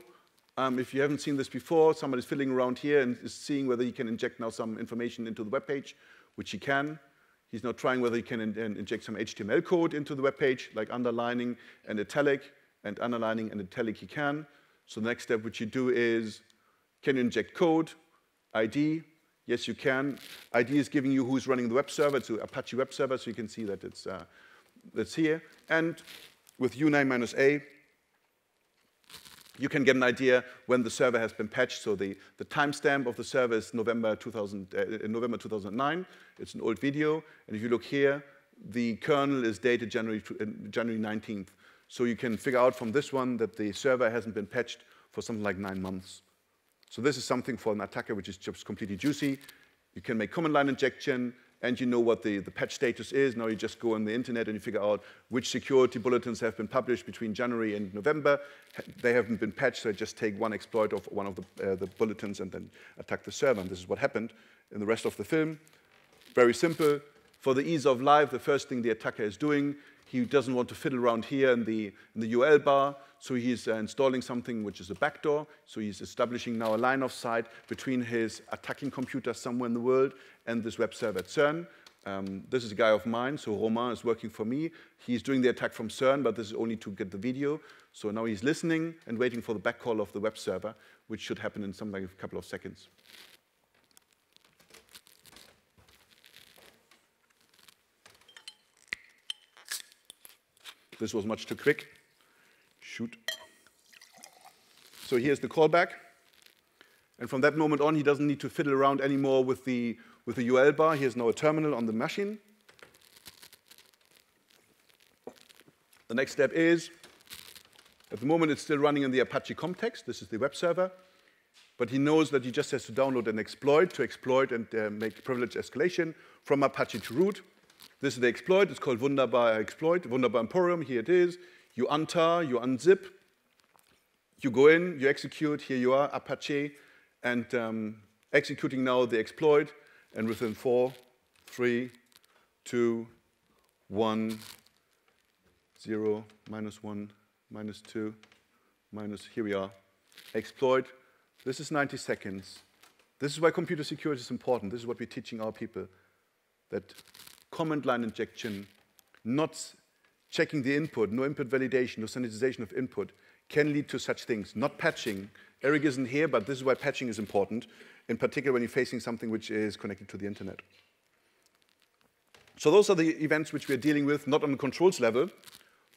If you haven't seen this before, somebody's fiddling around here and is seeing whether he can inject now some information into the web page, which he can. He's now trying whether he can inject some HTML code into the web page, like underlining and italic, and underlining and italic he can. So the next step which you do is, can you inject code, ID? Yes, you can. ID is giving you who's running the web server. It's an Apache web server, so you can see that it's here. And with uname-a, you can get an idea when the server has been patched. So the timestamp of the server is November 2009. It's an old video. And if you look here, the kernel is dated January 19th. So you can figure out from this one that the server hasn't been patched for something like 9 months. So this is something for an attacker which is just completely juicy. You can make command line injection, and you know what the patch status is. Now you just go on the internet and you figure out which security bulletins have been published between January and November. They haven't been patched, so I just take one exploit of one of the bulletins and then attack the server. And this is what happened in the rest of the film. Very simple. For the ease of life, the first thing the attacker is doing, he doesn't want to fiddle around here in the UL bar, so he's installing something which is a backdoor. So he's establishing now a line of sight between his attacking computer somewhere in the world and this web server at CERN. This is a guy of mine, so Romain is working for me. He's doing the attack from CERN, but this is only to get the video. So now he's listening and waiting for the backcall of the web server, which should happen in something like a couple of seconds. This was much too quick. Shoot. So here's the callback. And from that moment on, he doesn't need to fiddle around anymore with the UL bar. Here's now a terminal on the machine. The next step is, at the moment it's still running in the Apache context. This is the web server. But he knows that he just has to download an exploit to exploit and make privilege escalation from Apache to root. This is the exploit. It's called Wunderbar Exploit, Wunderbar Emporium. Here it is. You untar, you unzip, you go in, you execute. Here you are, Apache, and executing now the exploit. And within 4, 3, 2, 1, 0, -1, -2, here we are, exploit. This is 90 seconds. This is why computer security is important. This is what we're teaching our people, that command line injection, not checking the input, no input validation, no sanitization of input, can lead to such things. Not patching. Eric isn't here, but this is why patching is important, in particular when you're facing something which is connected to the internet. So those are the events which we're dealing with, not on the controls level,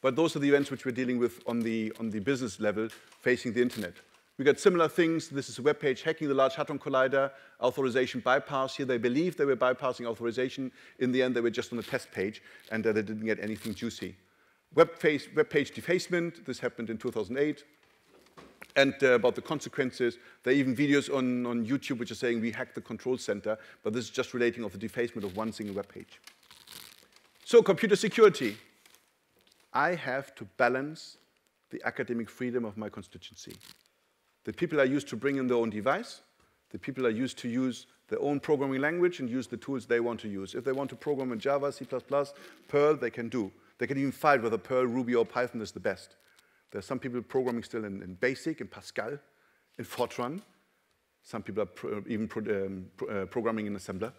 but those are the events which we're dealing with on the business level, facing the internet. We got similar things. This is a web page hacking the Large Hadron Collider, authorization bypass. Here they believed they were bypassing authorization. In the end, they were just on the test page, and they didn't get anything juicy. Web page defacement. This happened in 2008. And about the consequences, there are even videos on YouTube which are saying we hacked the control center, but this is just relating of the defacement of one single web page. So computer security. I have to balance the academic freedom of my constituency. The people are used to bring in their own device. The people are used to use their own programming language and use the tools they want to use. If they want to program in Java, C++, Perl, they can do. They can even fight whether Perl, Ruby, or Python is the best. There are some people programming still in BASIC, in Pascal, in Fortran. Some people are even programming in assembler.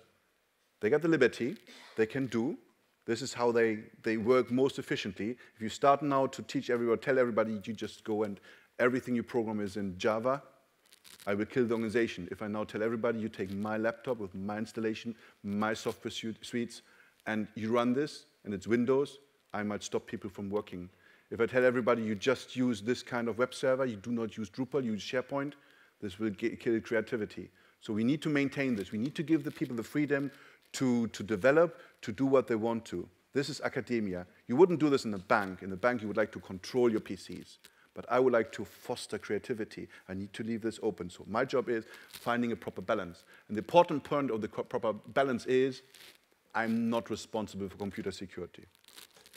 They got the liberty. They can do. This is how they work most efficiently. If you start now to teach everybody, tell everybody, you just go and everything you program is in Java, I will kill the organization. If I now tell everybody, you take my laptop with my installation, my software suites, and you run this, and it's Windows, I might stop people from working. If I tell everybody, you just use this kind of web server, you do not use Drupal, you use SharePoint, this will kill creativity. So we need to maintain this. We need to give the people the freedom to develop, to do what they want to. This is academia. You wouldn't do this in a bank. In the bank, you would like to control your PCs. But I would like to foster creativity. I need to leave this open. So my job is finding a proper balance. And the important point of the proper balance is I'm not responsible for computer security.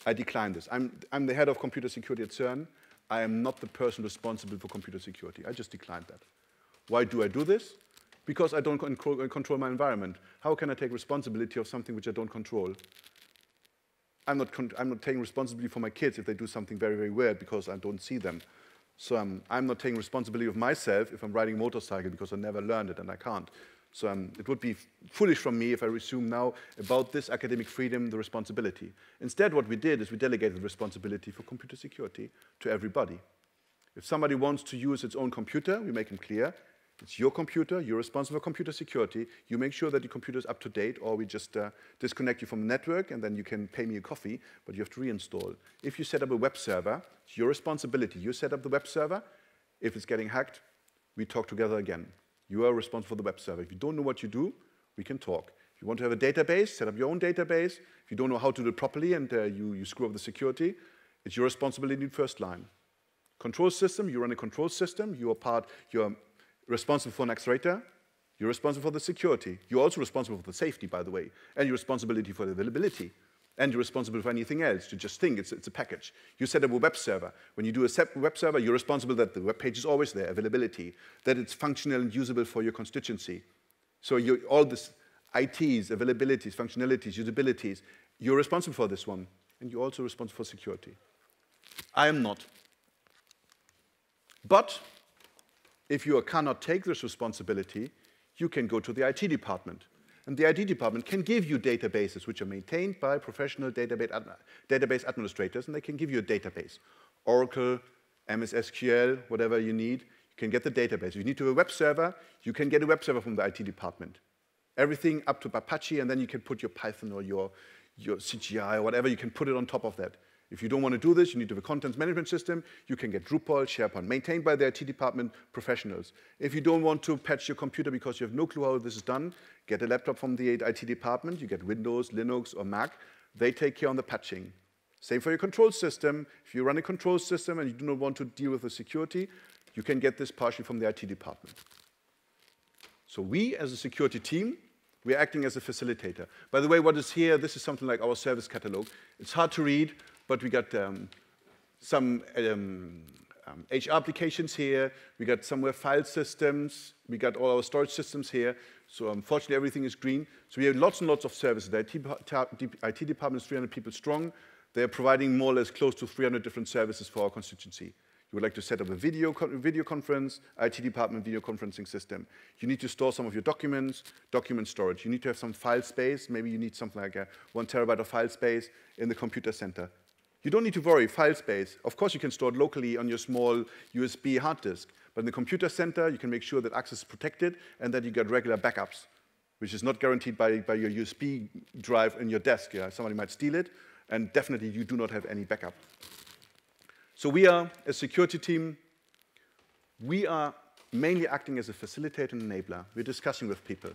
I decline this. I'm the head of computer security at CERN. I am not the person responsible for computer security. I just declined that. Why do I do this? Because I don't control my environment. How can I take responsibility of something which I don't control? I'm not taking responsibility for my kids if they do something very, very weird because I don't see them. So I'm not taking responsibility of myself if I'm riding a motorcycle because I never learned it and I can't. So it would be foolish from me if I assume now about this academic freedom, the responsibility. Instead, what we did is we delegated responsibility for computer security to everybody. If somebody wants to use its own computer, we make them clear. It's your computer, you're responsible for computer security, you make sure that your computer is up to date, or we just disconnect you from the network and then you can pay me a coffee, but you have to reinstall. If you set up a web server, it's your responsibility. You set up the web server. If it's getting hacked, we talk together again. You are responsible for the web server. If you don't know what you do, we can talk. If you want to have a database, set up your own database. If you don't know how to do it properly and you screw up the security, it's your responsibility first line. Control system, you run a control system. You're responsible for an accelerator. You're responsible for the security. You're also responsible for the safety, by the way, and your responsibility for the availability. And you're responsible for anything else. You just think it's a package. You set up a web server. When you do a web server, you're responsible that the web page is always there, availability, that it's functional and usable for your constituency. So all this ITs, availabilities, functionalities, usabilities, you're responsible for this one. And you're also responsible for security. I am not. But if you cannot take this responsibility, you can go to the IT department. And the IT department can give you databases which are maintained by professional database administrators, and they can give you a database. Oracle, MS SQL, whatever you need, you can get the database. If you need to have a web server, you can get a web server from the IT department. Everything up to Apache, and then you can put your Python or your CGI or whatever, you can put it on top of that. If you don't want to do this, you need to have a content management system. You can get Drupal, SharePoint, maintained by the IT department professionals. If you don't want to patch your computer because you have no clue how this is done, get a laptop from the IT department. You get Windows, Linux, or Mac. They take care of the patching. Same for your control system. If you run a control system and you do not want to deal with the security, you can get this partially from the IT department. So we, as a security team, we're acting as a facilitator. By the way, what is here, this is something like our service catalog. It's hard to read, but we got some HR applications here. We got somewhere file systems. We got all our storage systems here. So unfortunately, everything is green. So we have lots and lots of services. The IT department is 300 people strong. They are providing more or less close to 300 different services for our constituency. You would like to set up a video conference, IT department video conferencing system. You need to store some of your documents, document storage. You need to have some file space. Maybe you need something like 1 terabyte of file space in the computer center. You don't need to worry, file space. Of course, you can store it locally on your small USB hard disk. But in the computer center, you can make sure that access is protected and that you get regular backups, which is not guaranteed by your USB drive in your desk. Yeah? Somebody might steal it, and definitely you do not have any backup. So we are a security team. We are mainly acting as a facilitator and enabler. We're discussing with people.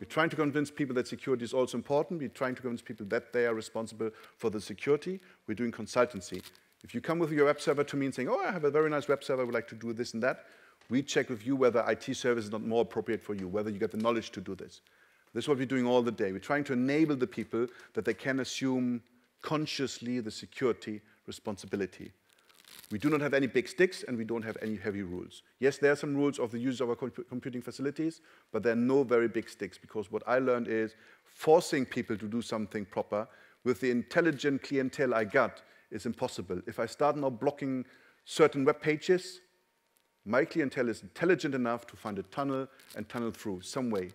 We're trying to convince people that security is also important. We're trying to convince people that they are responsible for the security. We're doing consultancy. If you come with your web server to me and saying, oh, I have a very nice web server, I would like to do this and that, we check with you whether IT service is not more appropriate for you, whether you get the knowledge to do this. This is what we're doing all the day. We're trying to enable the people that they can assume consciously the security responsibility. We do not have any big sticks, and we don't have any heavy rules. Yes, there are some rules of the use of our computing facilities, but there are no very big sticks, because what I learned is forcing people to do something proper with the intelligent clientele I got is impossible. If I start now blocking certain web pages, my clientele is intelligent enough to find a tunnel and tunnel through some way.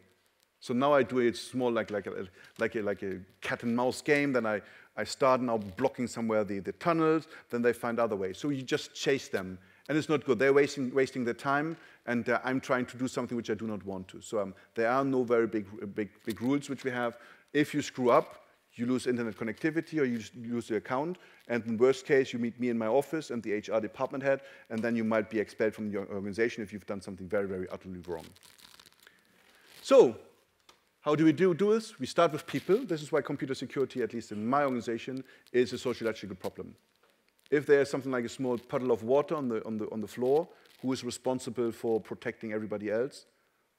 So now I do it small, like a cat and mouse game. Then I start now blocking somewhere the tunnels. Then they find other ways. So you just chase them, and it's not good. They're wasting their time, and I'm trying to do something which I do not want to. So there are no very big rules which we have. If you screw up, you lose internet connectivity or you lose the account. And in worst case, you meet me in my office and the HR department head, and then you might be expelled from your organization if you've done something very, very utterly wrong. So how do we do this? We start with people. This is why computer security, at least in my organization, is a sociological problem. If there is something like a small puddle of water on the floor, who is responsible for protecting everybody else?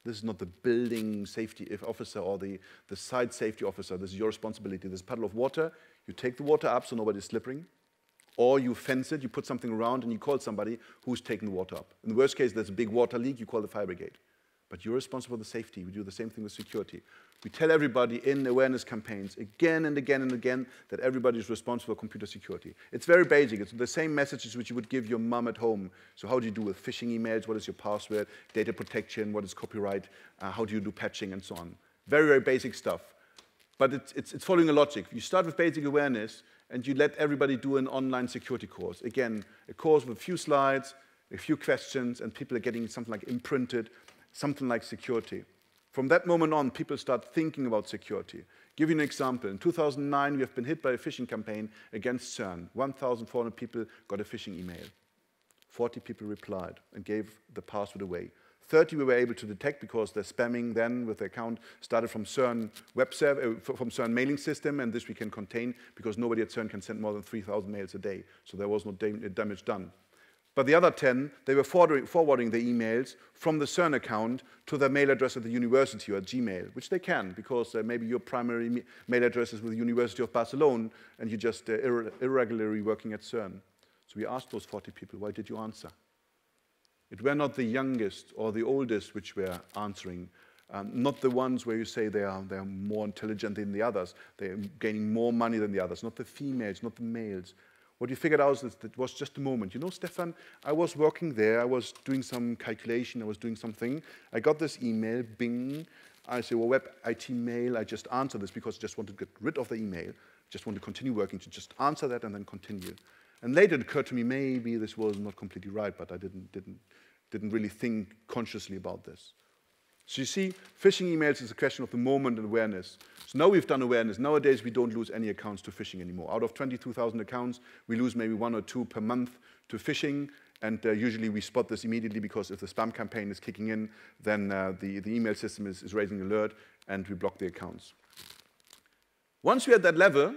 This is not the building safety officer or the site safety officer. This is your responsibility. This puddle of water, you take the water up so nobody's slipping. Or you fence it, you put something around, and you call somebody who's taking the water up. In the worst case, there's a big water leak, you call the fire brigade. But you're responsible for the safety. We do the same thing with security. We tell everybody in awareness campaigns again and again and again that everybody is responsible for computer security. It's very basic. It's the same messages which you would give your mom at home. So how do you do with phishing emails? What is your password? Data protection? What is copyright? How do you do patching and so on? Very, very basic stuff. But it's following a logic. You start with basic awareness, and you let everybody do an online security course. Again, a course with a few slides, a few questions, and people are getting something like imprinted, something like security. From that moment on, people start thinking about security. Give you an example. In 2009, we have been hit by a phishing campaign against CERN. 1,400 people got a phishing email. 40 people replied and gave the password away. 30 we were able to detect because the spamming then with the account started from CERN web server, from CERN mailing system, and this we can contain because nobody at CERN can send more than 3,000 mails a day. So there was no damage done. But the other 10, they were forwarding the emails from the CERN account to their mail address at the university or Gmail, which they can, because maybe your primary mail address is with the University of Barcelona, and you're just irregularly working at CERN. So we asked those 40 people, why did you answer? It were not the youngest or the oldest which were answering, not the ones where you say they are more intelligent than the others, they're gaining more money than the others, not the females, not the males. What you figured out is that it was just a moment. You know, Stefan, I was working there, I was doing some calculation, I was doing something. I got this email, bing. I say, well, web IT mail, I just answer this because I just want to get rid of the email. Just want to continue working, to just answer that and then continue. And later it occurred to me, maybe this was not completely right, but I didn't really think consciously about this. So you see, phishing emails is a question of the moment and awareness. So now we've done awareness. Nowadays, we don't lose any accounts to phishing anymore. Out of 22,000 accounts, we lose maybe 1 or 2 per month to phishing. And usually, we spot this immediately because if the spam campaign is kicking in, then the email system is raising an alert, and we block the accounts. Once we're at that level,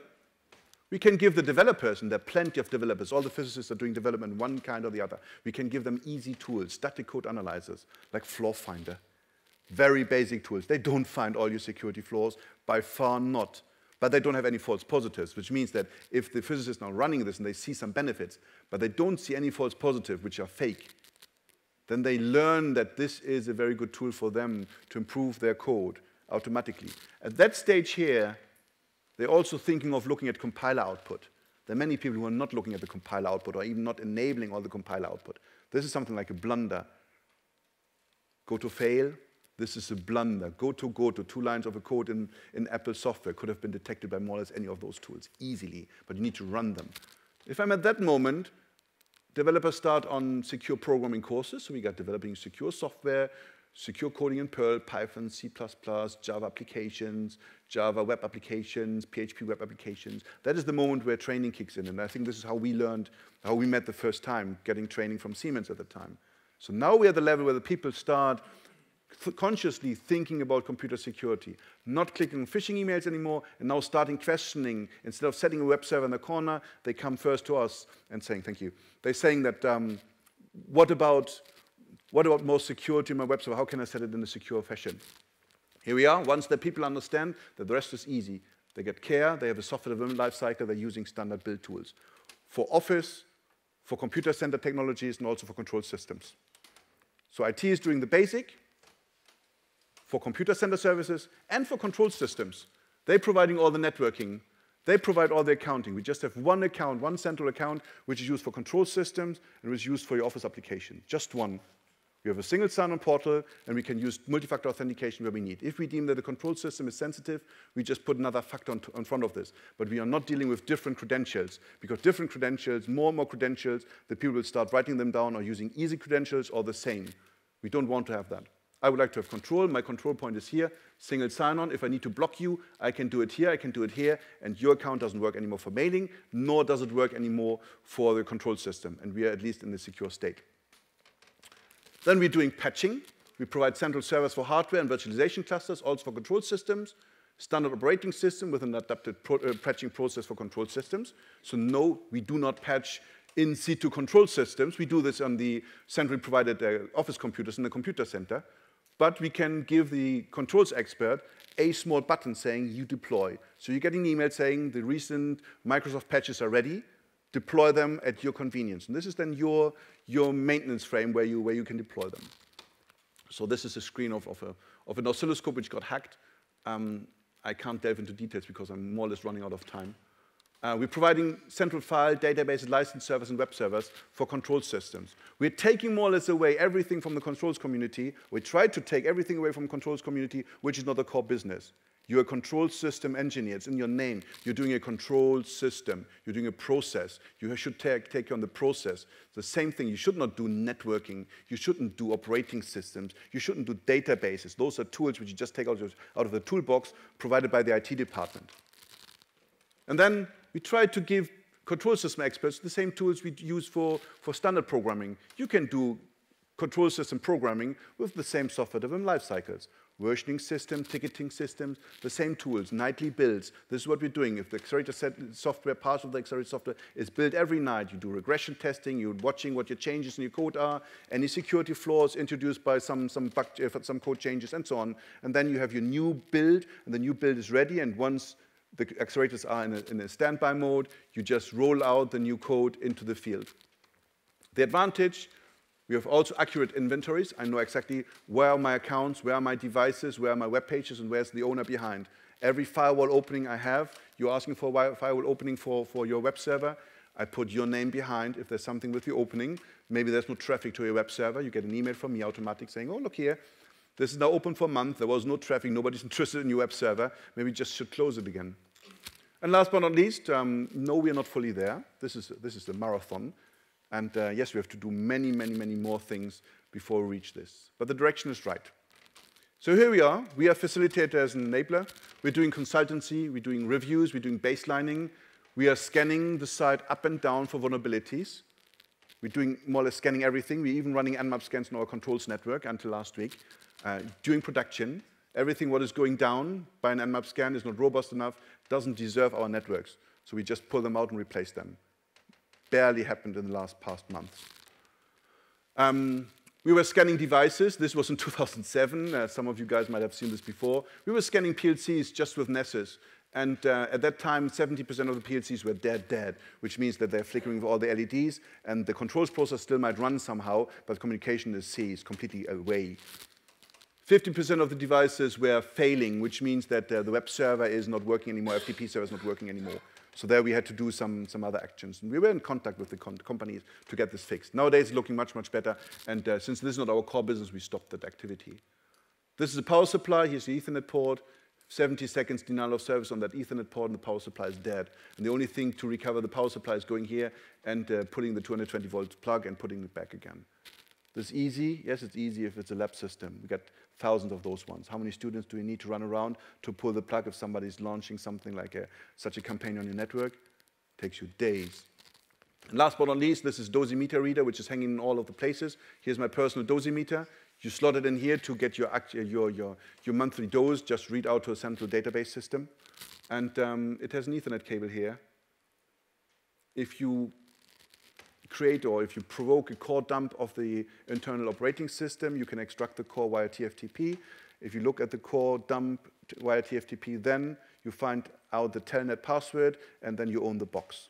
we can give the developers, and there are plenty of developers, all the physicists are doing development one kind or the other. We can give them easy tools, static code analyzers, like Flawfinder. Very basic tools. They don't find all your security flaws, by far not. But they don't have any false positives, which means that if the physicists are running this and they see some benefits, but they don't see any false positives, which are fake, then they learn that this is a very good tool for them to improve their code automatically. At that stage here, they're also thinking of looking at compiler output. There are many people who are not looking at the compiler output or even not enabling all the compiler output. This is something like a blunder. Go to fail. This is a blunder. Go to 2 lines of a code in Apple software could have been detected by more or less any of those tools easily, but you need to run them. If I'm at that moment, developers start on secure programming courses. So we got developing secure software, secure coding in Perl, Python, C++, Java applications, Java web applications, PHP web applications. That is the moment where training kicks in. And I think this is how we learned, how we met the first time, getting training from Siemens at the time. So now we're at the level where the people start consciously thinking about computer security, not clicking on phishing emails anymore, and now starting questioning. Instead of setting a web server in the corner, they come first to us and saying, thank you. They're saying that, what about more security in my web server? How can I set it in a secure fashion? Here we are. Once the people understand that the rest is easy, they get care, they have a software development lifecycle, they're using standard build tools for Office, for computer center technologies, and also for control systems. So IT is doing the basic for computer center services and for control systems. They're providing all the networking. They provide all the accounting. We just have one account, one central account, which is used for control systems and which is used for your Office application. Just one. We have a single sign-on portal, and we can use multi-factor authentication where we need. If we deem that the control system is sensitive, we just put another factor in front of this. But we are not dealing with different credentials, because different credentials, more and more credentials, the people will start writing them down or using easy credentials or the same. We don't want to have that. I would like to have control. My control point is here, single sign-on. If I need to block you, I can do it here, I can do it here, and your account doesn't work anymore for mailing, nor does it work anymore for the control system, and we are at least in a secure state. Then we're doing patching. We provide central servers for hardware and virtualization clusters, also for control systems, standard operating system with an adapted patching process for control systems. So no, we do not patch in situ control systems. We do this on the centrally provided office computers in the computer center. But we can give the controls expert a small button saying you deploy. So you're getting an email saying the recent Microsoft patches are ready. Deploy them at your convenience. And this is then your maintenance frame where you can deploy them. So this is a screen of an oscilloscope which got hacked. I can't delve into details because I'm more or less running out of time. We're providing central file, databases, license servers, and web servers for control systems. We're taking more or less away everything from the controls community. We tried to take everything away from the controls community, which is not the core business. You're a control system engineer. It's in your name. You're doing a control system. You're doing a process. You should take on the process. The same thing. You should not do networking. You shouldn't do operating systems. You shouldn't do databases. Those are tools which you just take out of the toolbox provided by the IT department. And then we try to give control system experts the same tools we use for standard programming. You can do control system programming with the same software development life cycles. Versioning system, ticketing systems, the same tools, nightly builds. This is what we're doing. If the accelerator software, part of the accelerator software is built every night, you do regression testing, you're watching what your changes in your code are, any security flaws introduced by some code changes and so on. And then you have your new build, and the new build is ready, and once the accelerators are in a standby mode, you just roll out the new code into the field. The advantage, we have also accurate inventories. I know exactly where are my accounts, where are my devices, where are my web pages, and where's the owner behind. Every firewall opening I have, you're asking for a firewall opening for your web server, I put your name behind. If there's something with the opening, maybe there's no traffic to your web server, you get an email from me automatic saying, oh, look here, this is now open for a month, there was no traffic, nobody's interested in your web server, maybe you just should close it again. And last but not least, no, we are not fully there. This is the marathon. And yes, we have to do many, many, many more things before we reach this. But the direction is right. So here we are facilitators and enabler. We're doing consultancy, we're doing reviews, we're doing baselining. We are scanning the site up and down for vulnerabilities. We're doing more or less scanning everything. We're even running Nmap scans in our controls network until last week. During production, everything what is going down by an Nmap scan is not robust enough, doesn't deserve our networks. So we just pull them out and replace them. Barely happened in the past months. We were scanning devices. This was in 2007. Some of you guys might have seen this before. We were scanning PLCs just with Nessus. And at that time, 70% of the PLCs were dead, which means that they're flickering with all the LEDs. And the controls process still might run somehow, but communication is seized completely away. 50% of the devices were failing, which means that the web server is not working anymore, FTP server is not working anymore. So there we had to do some other actions. And we were in contact with the companies to get this fixed. Nowadays, it's looking much, much better. And since this is not our core business, we stopped that activity. This is a power supply. Here's the Ethernet port. 70 seconds denial of service on that Ethernet port, and the power supply is dead. And the only thing to recover the power supply is going here and putting the 220-volt plug and putting it back again. This is easy. Yes, it's easy if it's a lab system. We got thousands of those ones. How many students do you need to run around to pull the plug if somebody's launching something like such a campaign on your network? It takes you days. And last but not least, this is dosimeter reader, which is hanging in all of the places. Here's my personal dosimeter. You slot it in here to get your monthly dose, just read out to a central database system. And it has an Ethernet cable here. If you create or if you provoke a core dump of the internal operating system, you can extract the core via TFTP. If you look at the core dump via TFTP, then you find out the telnet password, and then you own the box.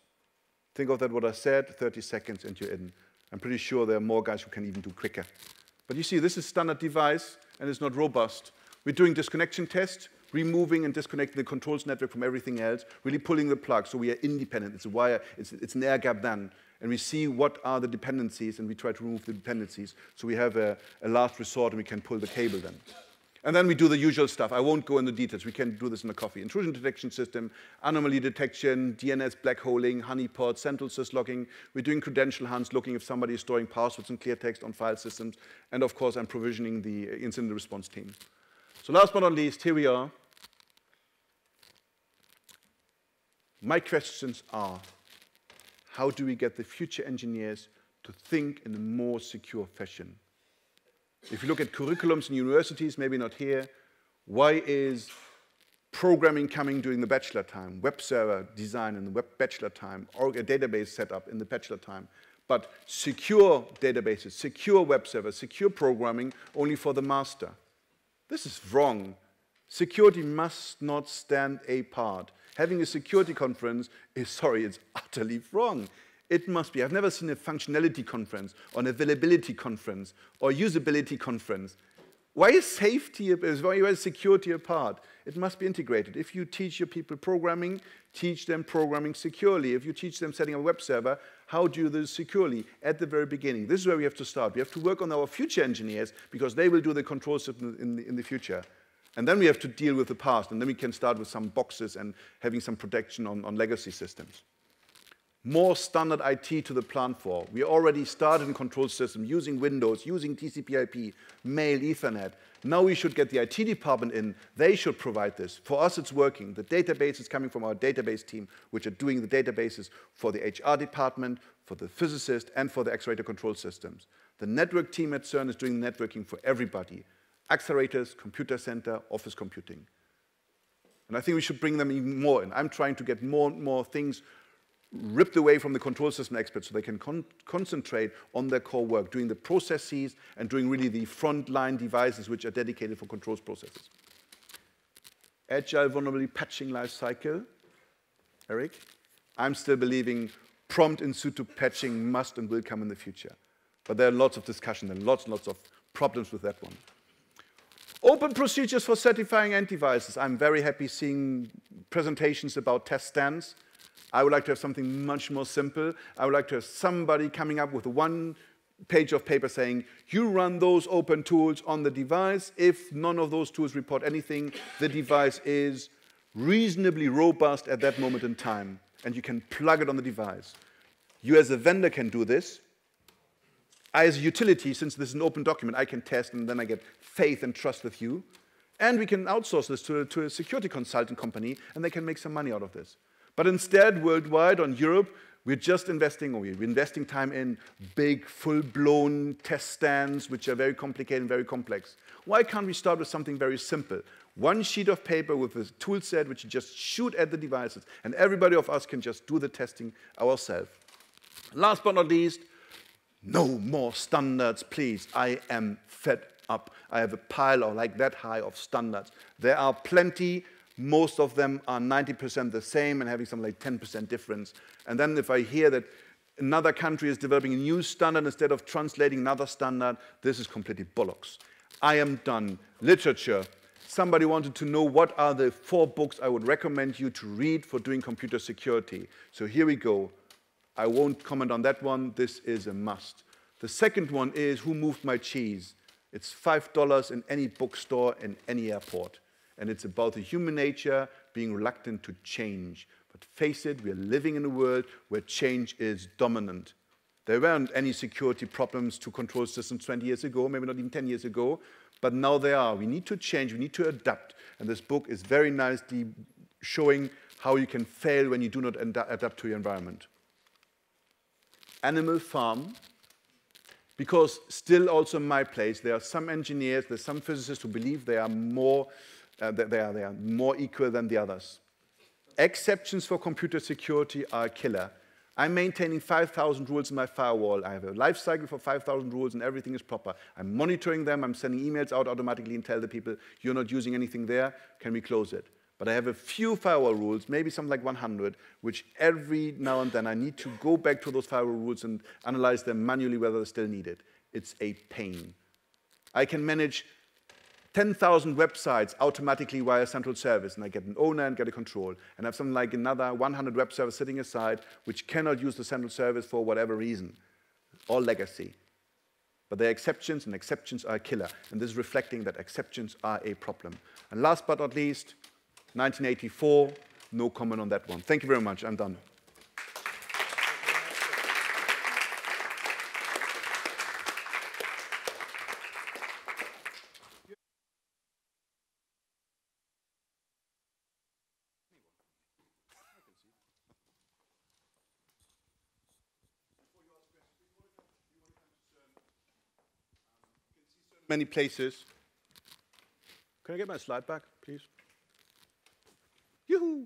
Think of that what I said, 30 seconds and you're in. I'm pretty sure there are more guys who can even do quicker. But you see, this is a standard device, and it's not robust. We're doing disconnection tests, removing and disconnecting the controls network from everything else, really pulling the plug, so we are independent. It's a wire, it's an air gap then. And we see what are the dependencies, and we try to remove the dependencies. So we have a last resort, and we can pull the cable then. And then we do the usual stuff. I won't go into details. We can do this in a coffee. Intrusion detection system, anomaly detection, DNS black holing, honeypot, central syslogging. We're doing credential hunts, looking if somebody is storing passwords and clear text on file systems. And of course, I'm provisioning the incident response team. So last but not least, here we are. My questions are, how do we get the future engineers to think in a more secure fashion? If you look at curriculums in universities, maybe not here, why is programming coming during the bachelor time, web server design in the web bachelor time, or a database setup in the bachelor time? But secure databases, secure web servers, secure programming only for the master. This is wrong. Security must not stand apart. Having a security conference is, sorry, it's utterly wrong. It must be. I've never seen a functionality conference, or an availability conference, or usability conference. Why is security apart? It must be integrated. If you teach your people programming, teach them programming securely. If you teach them setting up a web server, how do you do this securely? At the very beginning. This is where we have to start. We have to work on our future engineers, because they will do the control system in the future. And then we have to deal with the past, and then we can start with some boxes and having some protection on legacy systems. More standard IT to the plan for. We already started in control system using Windows, using TCP/IP, mail, Ethernet. Now we should get the IT department in. They should provide this. For us, it's working. The database is coming from our database team, which are doing the databases for the HR department, for the physicist, and for the accelerator control systems. The network team at CERN is doing networking for everybody. Accelerators, computer center, office computing. And I think we should bring them even more in. I'm trying to get more and more things ripped away from the control system experts so they can concentrate on their core work, doing the processes and doing really the frontline devices which are dedicated for controls processes. Agile vulnerability patching lifecycle. Eric, I'm still believing prompt in situ patching must and will come in the future. But there are lots of discussion and lots of problems with that one. Open procedures for certifying end devices. I'm very happy seeing presentations about test stands. I would like to have something much more simple. I would like to have somebody coming up with one page of paper saying, you run those open tools on the device. If none of those tools report anything, the device is reasonably robust at that moment in time, and you can plug it on the device. You as a vendor can do this. I as a utility, since this is an open document, I can test, and then I get faith and trust with you. And we can outsource this to a security consulting company, and they can make some money out of this. But instead, worldwide, on Europe, we're just investing, or we're investing time in big, full-blown test stands, which are very complicated and very complex. Why can't we start with something very simple? One sheet of paper with a tool set which you just shoot at the devices, and everybody of us can just do the testing ourselves. Last but not least, no more standards, please. I am fed up. I have a pile of like that high of standards. There are plenty. Most of them are 90% the same and having some like 10% difference. And then if I hear that another country is developing a new standard instead of translating another standard, this is completely bollocks. I am done. Literature. Somebody wanted to know what are the 4 books I would recommend you to read for doing computer security. So here we go. I won't comment on that one. This is a must. The second one is Who Moved My Cheese? It's $5 in any bookstore in any airport. And it's about the human nature being reluctant to change. But face it, we're living in a world where change is dominant. There weren't any security problems to control systems 20 years ago, maybe not even 10 years ago, but now there are. We need to change, we need to adapt. And this book is very nicely showing how you can fail when you do not adapt to your environment. Animal Farm. Because still also in my place, there are some engineers, there's some physicists who believe they are more equal than the others. Exceptions for computer security are a killer. I'm maintaining 5,000 rules in my firewall. I have a life cycle for 5,000 rules and everything is proper. I'm monitoring them, I'm sending emails out automatically and tell the people, you're not using anything there, can we close it? But I have a few firewall rules, maybe something like 100, which every now and then I need to go back to those firewall rules and analyze them manually whether they're still needed. It's a pain. I can manage 10,000 websites automatically via central service, and I get an owner and get a control. And I have something like another 100 web servers sitting aside, which cannot use the central service for whatever reason. All legacy. But there are exceptions, and exceptions are a killer. And this is reflecting that exceptions are a problem. And last but not least, 1984, no comment on that one. Thank you very much. I'm done. Many places. Can I get my slide back, please? Yoo-hoo!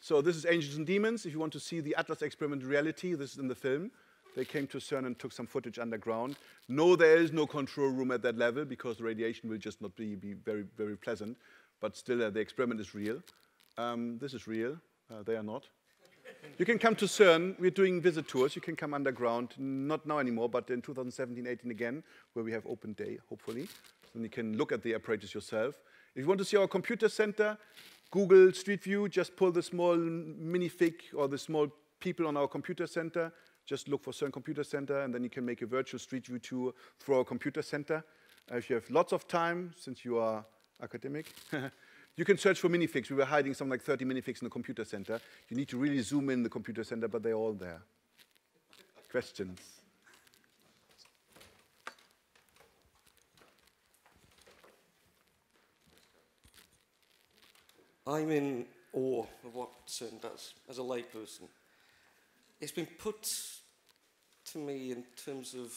So this is Angels and Demons. If you want to see the Atlas experiment in reality, this is in the film. They came to CERN and took some footage underground. No, there is no control room at that level because the radiation will just not be very, very pleasant. But still, the experiment is real. This is real. They are not. You can come to CERN. We're doing visit tours. You can come underground. Not now anymore, but in 2017-18 again, where we have open day, hopefully. And you can look at the apparatus yourself. If you want to see our computer center, Google Street View, just pull the small minifig or the small people on our computer center. Just look for CERN Computer Center, and then you can make a virtual Street View tour through our computer center. If you have lots of time, since you are academic, you can search for minifigs. We were hiding something like 30 minifigs in the computer center. You need to really zoom in the computer center, but they're all there. Questions? I'm in awe of what CERN does as a layperson. It's been put to me in terms of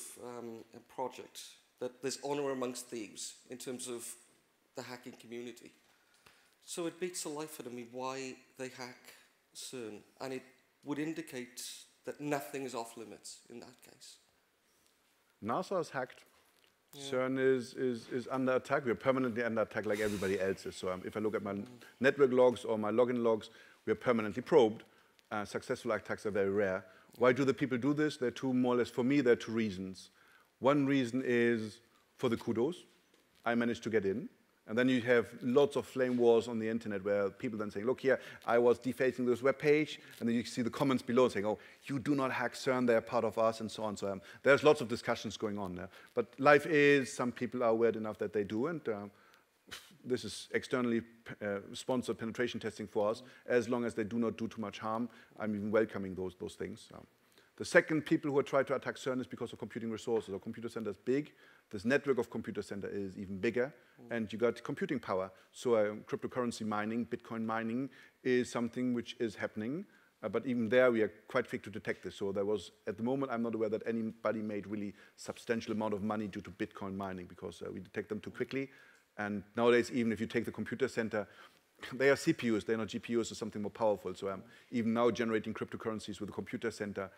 a project that there's honor amongst thieves in terms of the hacking community. So it beats the life out of me why they hack CERN, and it would indicate that nothing is off limits in that case. NASA is hacked. Yeah. CERN is under attack. We're permanently under attack like everybody else is. So if I look at my network logs or my login logs, we're permanently probed. Successful attacks are very rare. Why do the people do this? There are two, more or less, for me, there are two reasons. One reason is for the kudos. I managed to get in. And then you have lots of flame wars on the internet where people then saying, look here, I was defacing this web page. And then you see the comments below saying, oh, you do not hack CERN, they're part of us, and so on. So there's lots of discussions going on there. But life is, some people are weird enough that they do. And this is externally sponsored penetration testing for us. As long as they do not do too much harm, I'm even welcoming those things. The second people who are trying to attack CERN is because of computing resources. Our computer center is big. This network of computer center is even bigger. And you got computing power. So cryptocurrency mining, Bitcoin mining is something which is happening. But even there, we are quite quick to detect this. So there was, at the moment, I'm not aware that anybody made really substantial amount of money due to Bitcoin mining because we detect them too quickly. And nowadays, even if you take the computer center, they are CPUs, they're not GPUs or something more powerful. So even now generating cryptocurrencies with a computer center,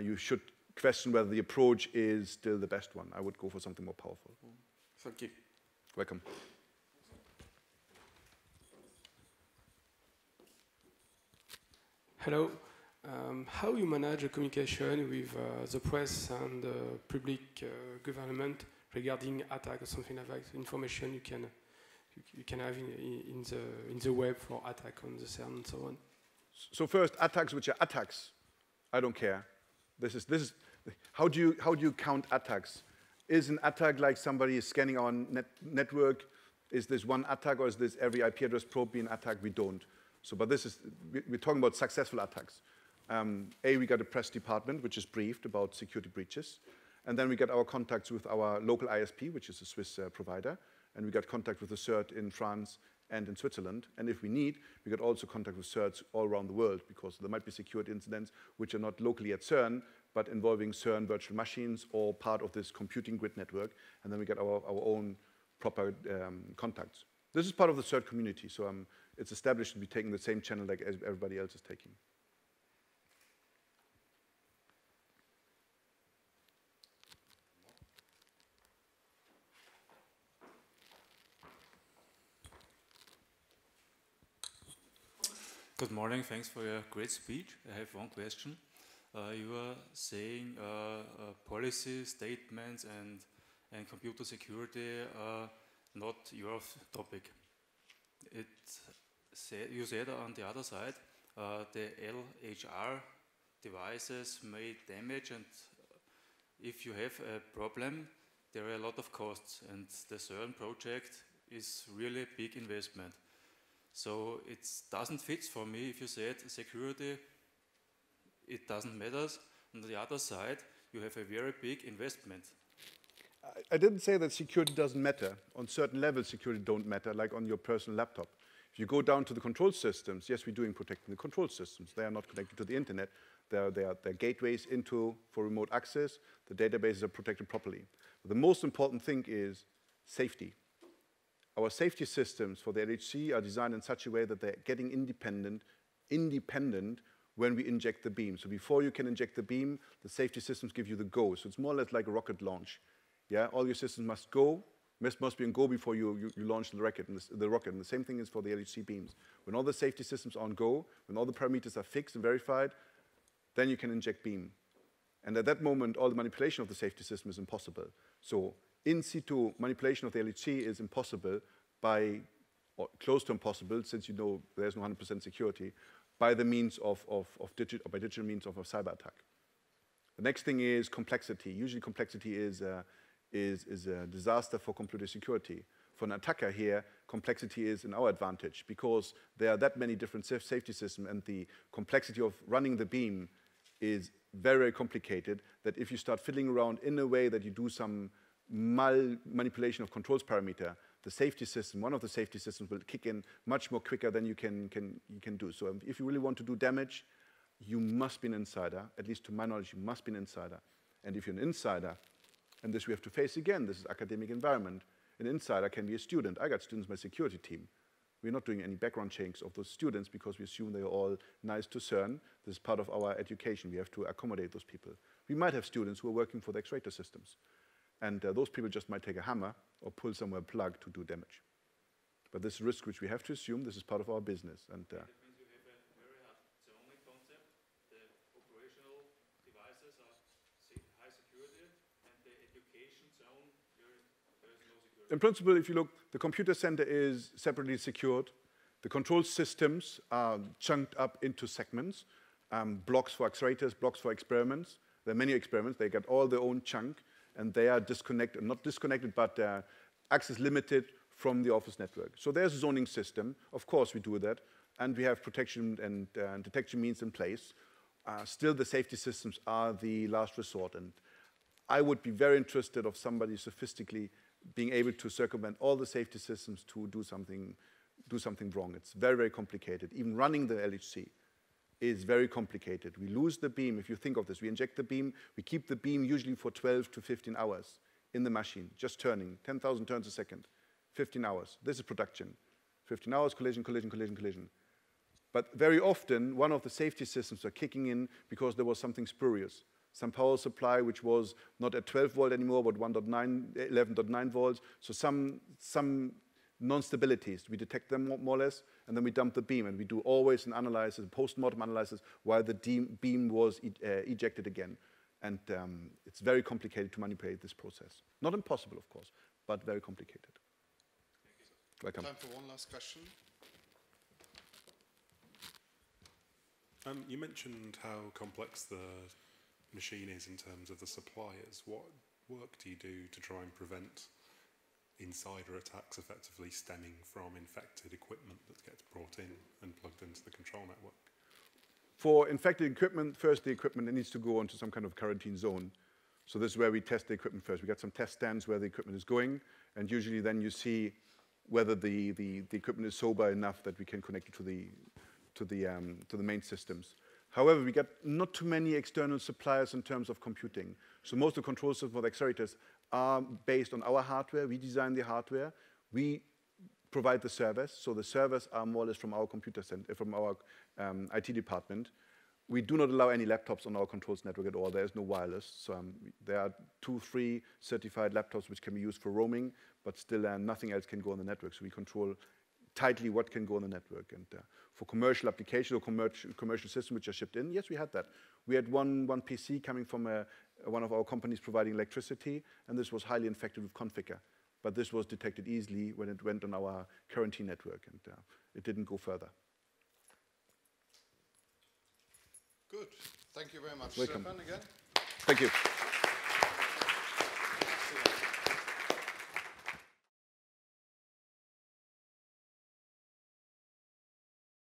you should question whether the approach is still the best one. I would go for something more powerful. Thank you. Welcome. Hello. How you manage a communication with the press and public government regarding attack or something like that, information you can have in the web for attack on the CERN and so on? So first, attacks which are attacks, I don't care. This is how do you count attacks? Is an attack like somebody is scanning our network? Is this one attack, or is this every IP address probe being attacked? We don't. So, but this is, we're talking about successful attacks. We got a press department which is briefed about security breaches, and then we got our contacts with our local ISP, which is a Swiss provider, and we got contact with the CERT in France and in Switzerland. And if we need, we could also contact with CERTs all around the world, because there might be security incidents which are not locally at CERN, but involving CERN virtual machines or part of this computing grid network. And then we get our own proper contacts. This is part of the CERT community. So it's established to be taking the same channel like as everybody else is taking. Good morning, thanks for your great speech. I have one question. You are saying policy statements and computer security are not your topic. You said on the other side, the LHR devices may damage, and if you have a problem, there are a lot of costs, and the CERN project is really a big investment. So it doesn't fit for me if you said security, it doesn't matter. On the other side, you have a very big investment. I didn't say that security doesn't matter. On certain levels, security don't matter, like on your personal laptop. If you go down to the control systems, yes, we're doing protecting the control systems. They are not connected to the internet. They're gateways into for remote access. The databases are protected properly. But the most important thing is safety. Our safety systems for the LHC are designed in such a way that they're getting independent when we inject the beam. So before you can inject the beam, the safety systems give you the go. So it's more or less like a rocket launch. Yeah, all your systems must go, must be on go before you launch the rocket. And the same thing is for the LHC beams. When all the safety systems are on go, when all the parameters are fixed and verified, then you can inject beam. And at that moment, all the manipulation of the safety system is impossible. So in situ manipulation of the LHC is impossible or close to impossible, since you know there's no 100% security, by the means by digital means of a cyber attack. The next thing is complexity. Usually complexity is a disaster for computer security. For an attacker here, complexity is in our advantage, because there are that many different safety systems, and the complexity of running the beam is very complicated, that if you start fiddling around in a way that you do some manipulation of controls parameter, the safety system, one of the safety systems will kick in much more quicker than you can do. So if you really want to do damage, you must be an insider. At least to my knowledge, you must be an insider. And if you're an insider, and this we have to face again, this is academic environment, an insider can be a student. I got students in my security team. We're not doing any background checks of those students because we assume they are all nice to CERN. This is part of our education. We have to accommodate those people. We might have students who are working for the X-Rator systems. And those people just might take a hammer or pull somewhere a plug to do damage. But this risk which we have to assume, this is part of our business. And that means you have a very atomic concept. The operational devices are high security, and the education zone, there is no security. In principle, if you look, the computer center is separately secured. The control systems are chunked up into segments, blocks for accelerators, blocks for experiments. There are many experiments. They get all their own chunk, and they are disconnected, not disconnected, but access limited from the office network. So there's a zoning system. Of course, we do that. And we have protection and detection means in place. Still, the safety systems are the last resort. And I would be very interested of somebody sophistically being able to circumvent all the safety systems to do something wrong. It's very, very complicated. Even running the LHC is very complicated. We lose the beam. If you think of this, we inject the beam. We keep the beam usually for 12 to 15 hours in the machine, just turning, 10,000 turns a second. 15 hours. This is production. 15 hours, collision, collision, collision, collision. But very often, one of the safety systems are kicking in because there was something spurious. Some power supply which was not at 12 volt anymore, but 1.9, 11.9 volts. So some non-stabilities. We detect them more or less, and then we dump the beam. And we do always an analysis, post-mortem analysis, why the beam was ejected again. And it's very complicated to manipulate this process. Not impossible, of course, but very complicated. Welcome. Time for one last question. You mentioned how complex the machine is in terms of the suppliers. What work do you do to try and prevent insider attacks effectively stemming from infected equipment that gets brought in and plugged into the control network? For infected equipment, first the equipment needs to go onto some kind of quarantine zone. So this is where we test the equipment first. We've got some test stands where the equipment is going, and usually then you see whether the equipment is sober enough that we can connect it to the main systems. However, we got not too many external suppliers in terms of computing. So most of the control systems for the accelerators are based on our hardware. We design the hardware. We provide the servers. So the servers are more or less from our computer center, from our IT department. We do not allow any laptops on our controls network at all. There is no wireless. So there are 2, 3 certified laptops which can be used for roaming, but still nothing else can go on the network. So we control tightly what can go on the network. And for commercial applications or commercial systems which are shipped in, yes, we had that. We had one PC coming from one of our companies providing electricity, and this was highly infected with Conficker. But this was detected easily when it went on our quarantine network, and it didn't go further. Good. Thank you very much. Welcome. Stefan, again. Thank you.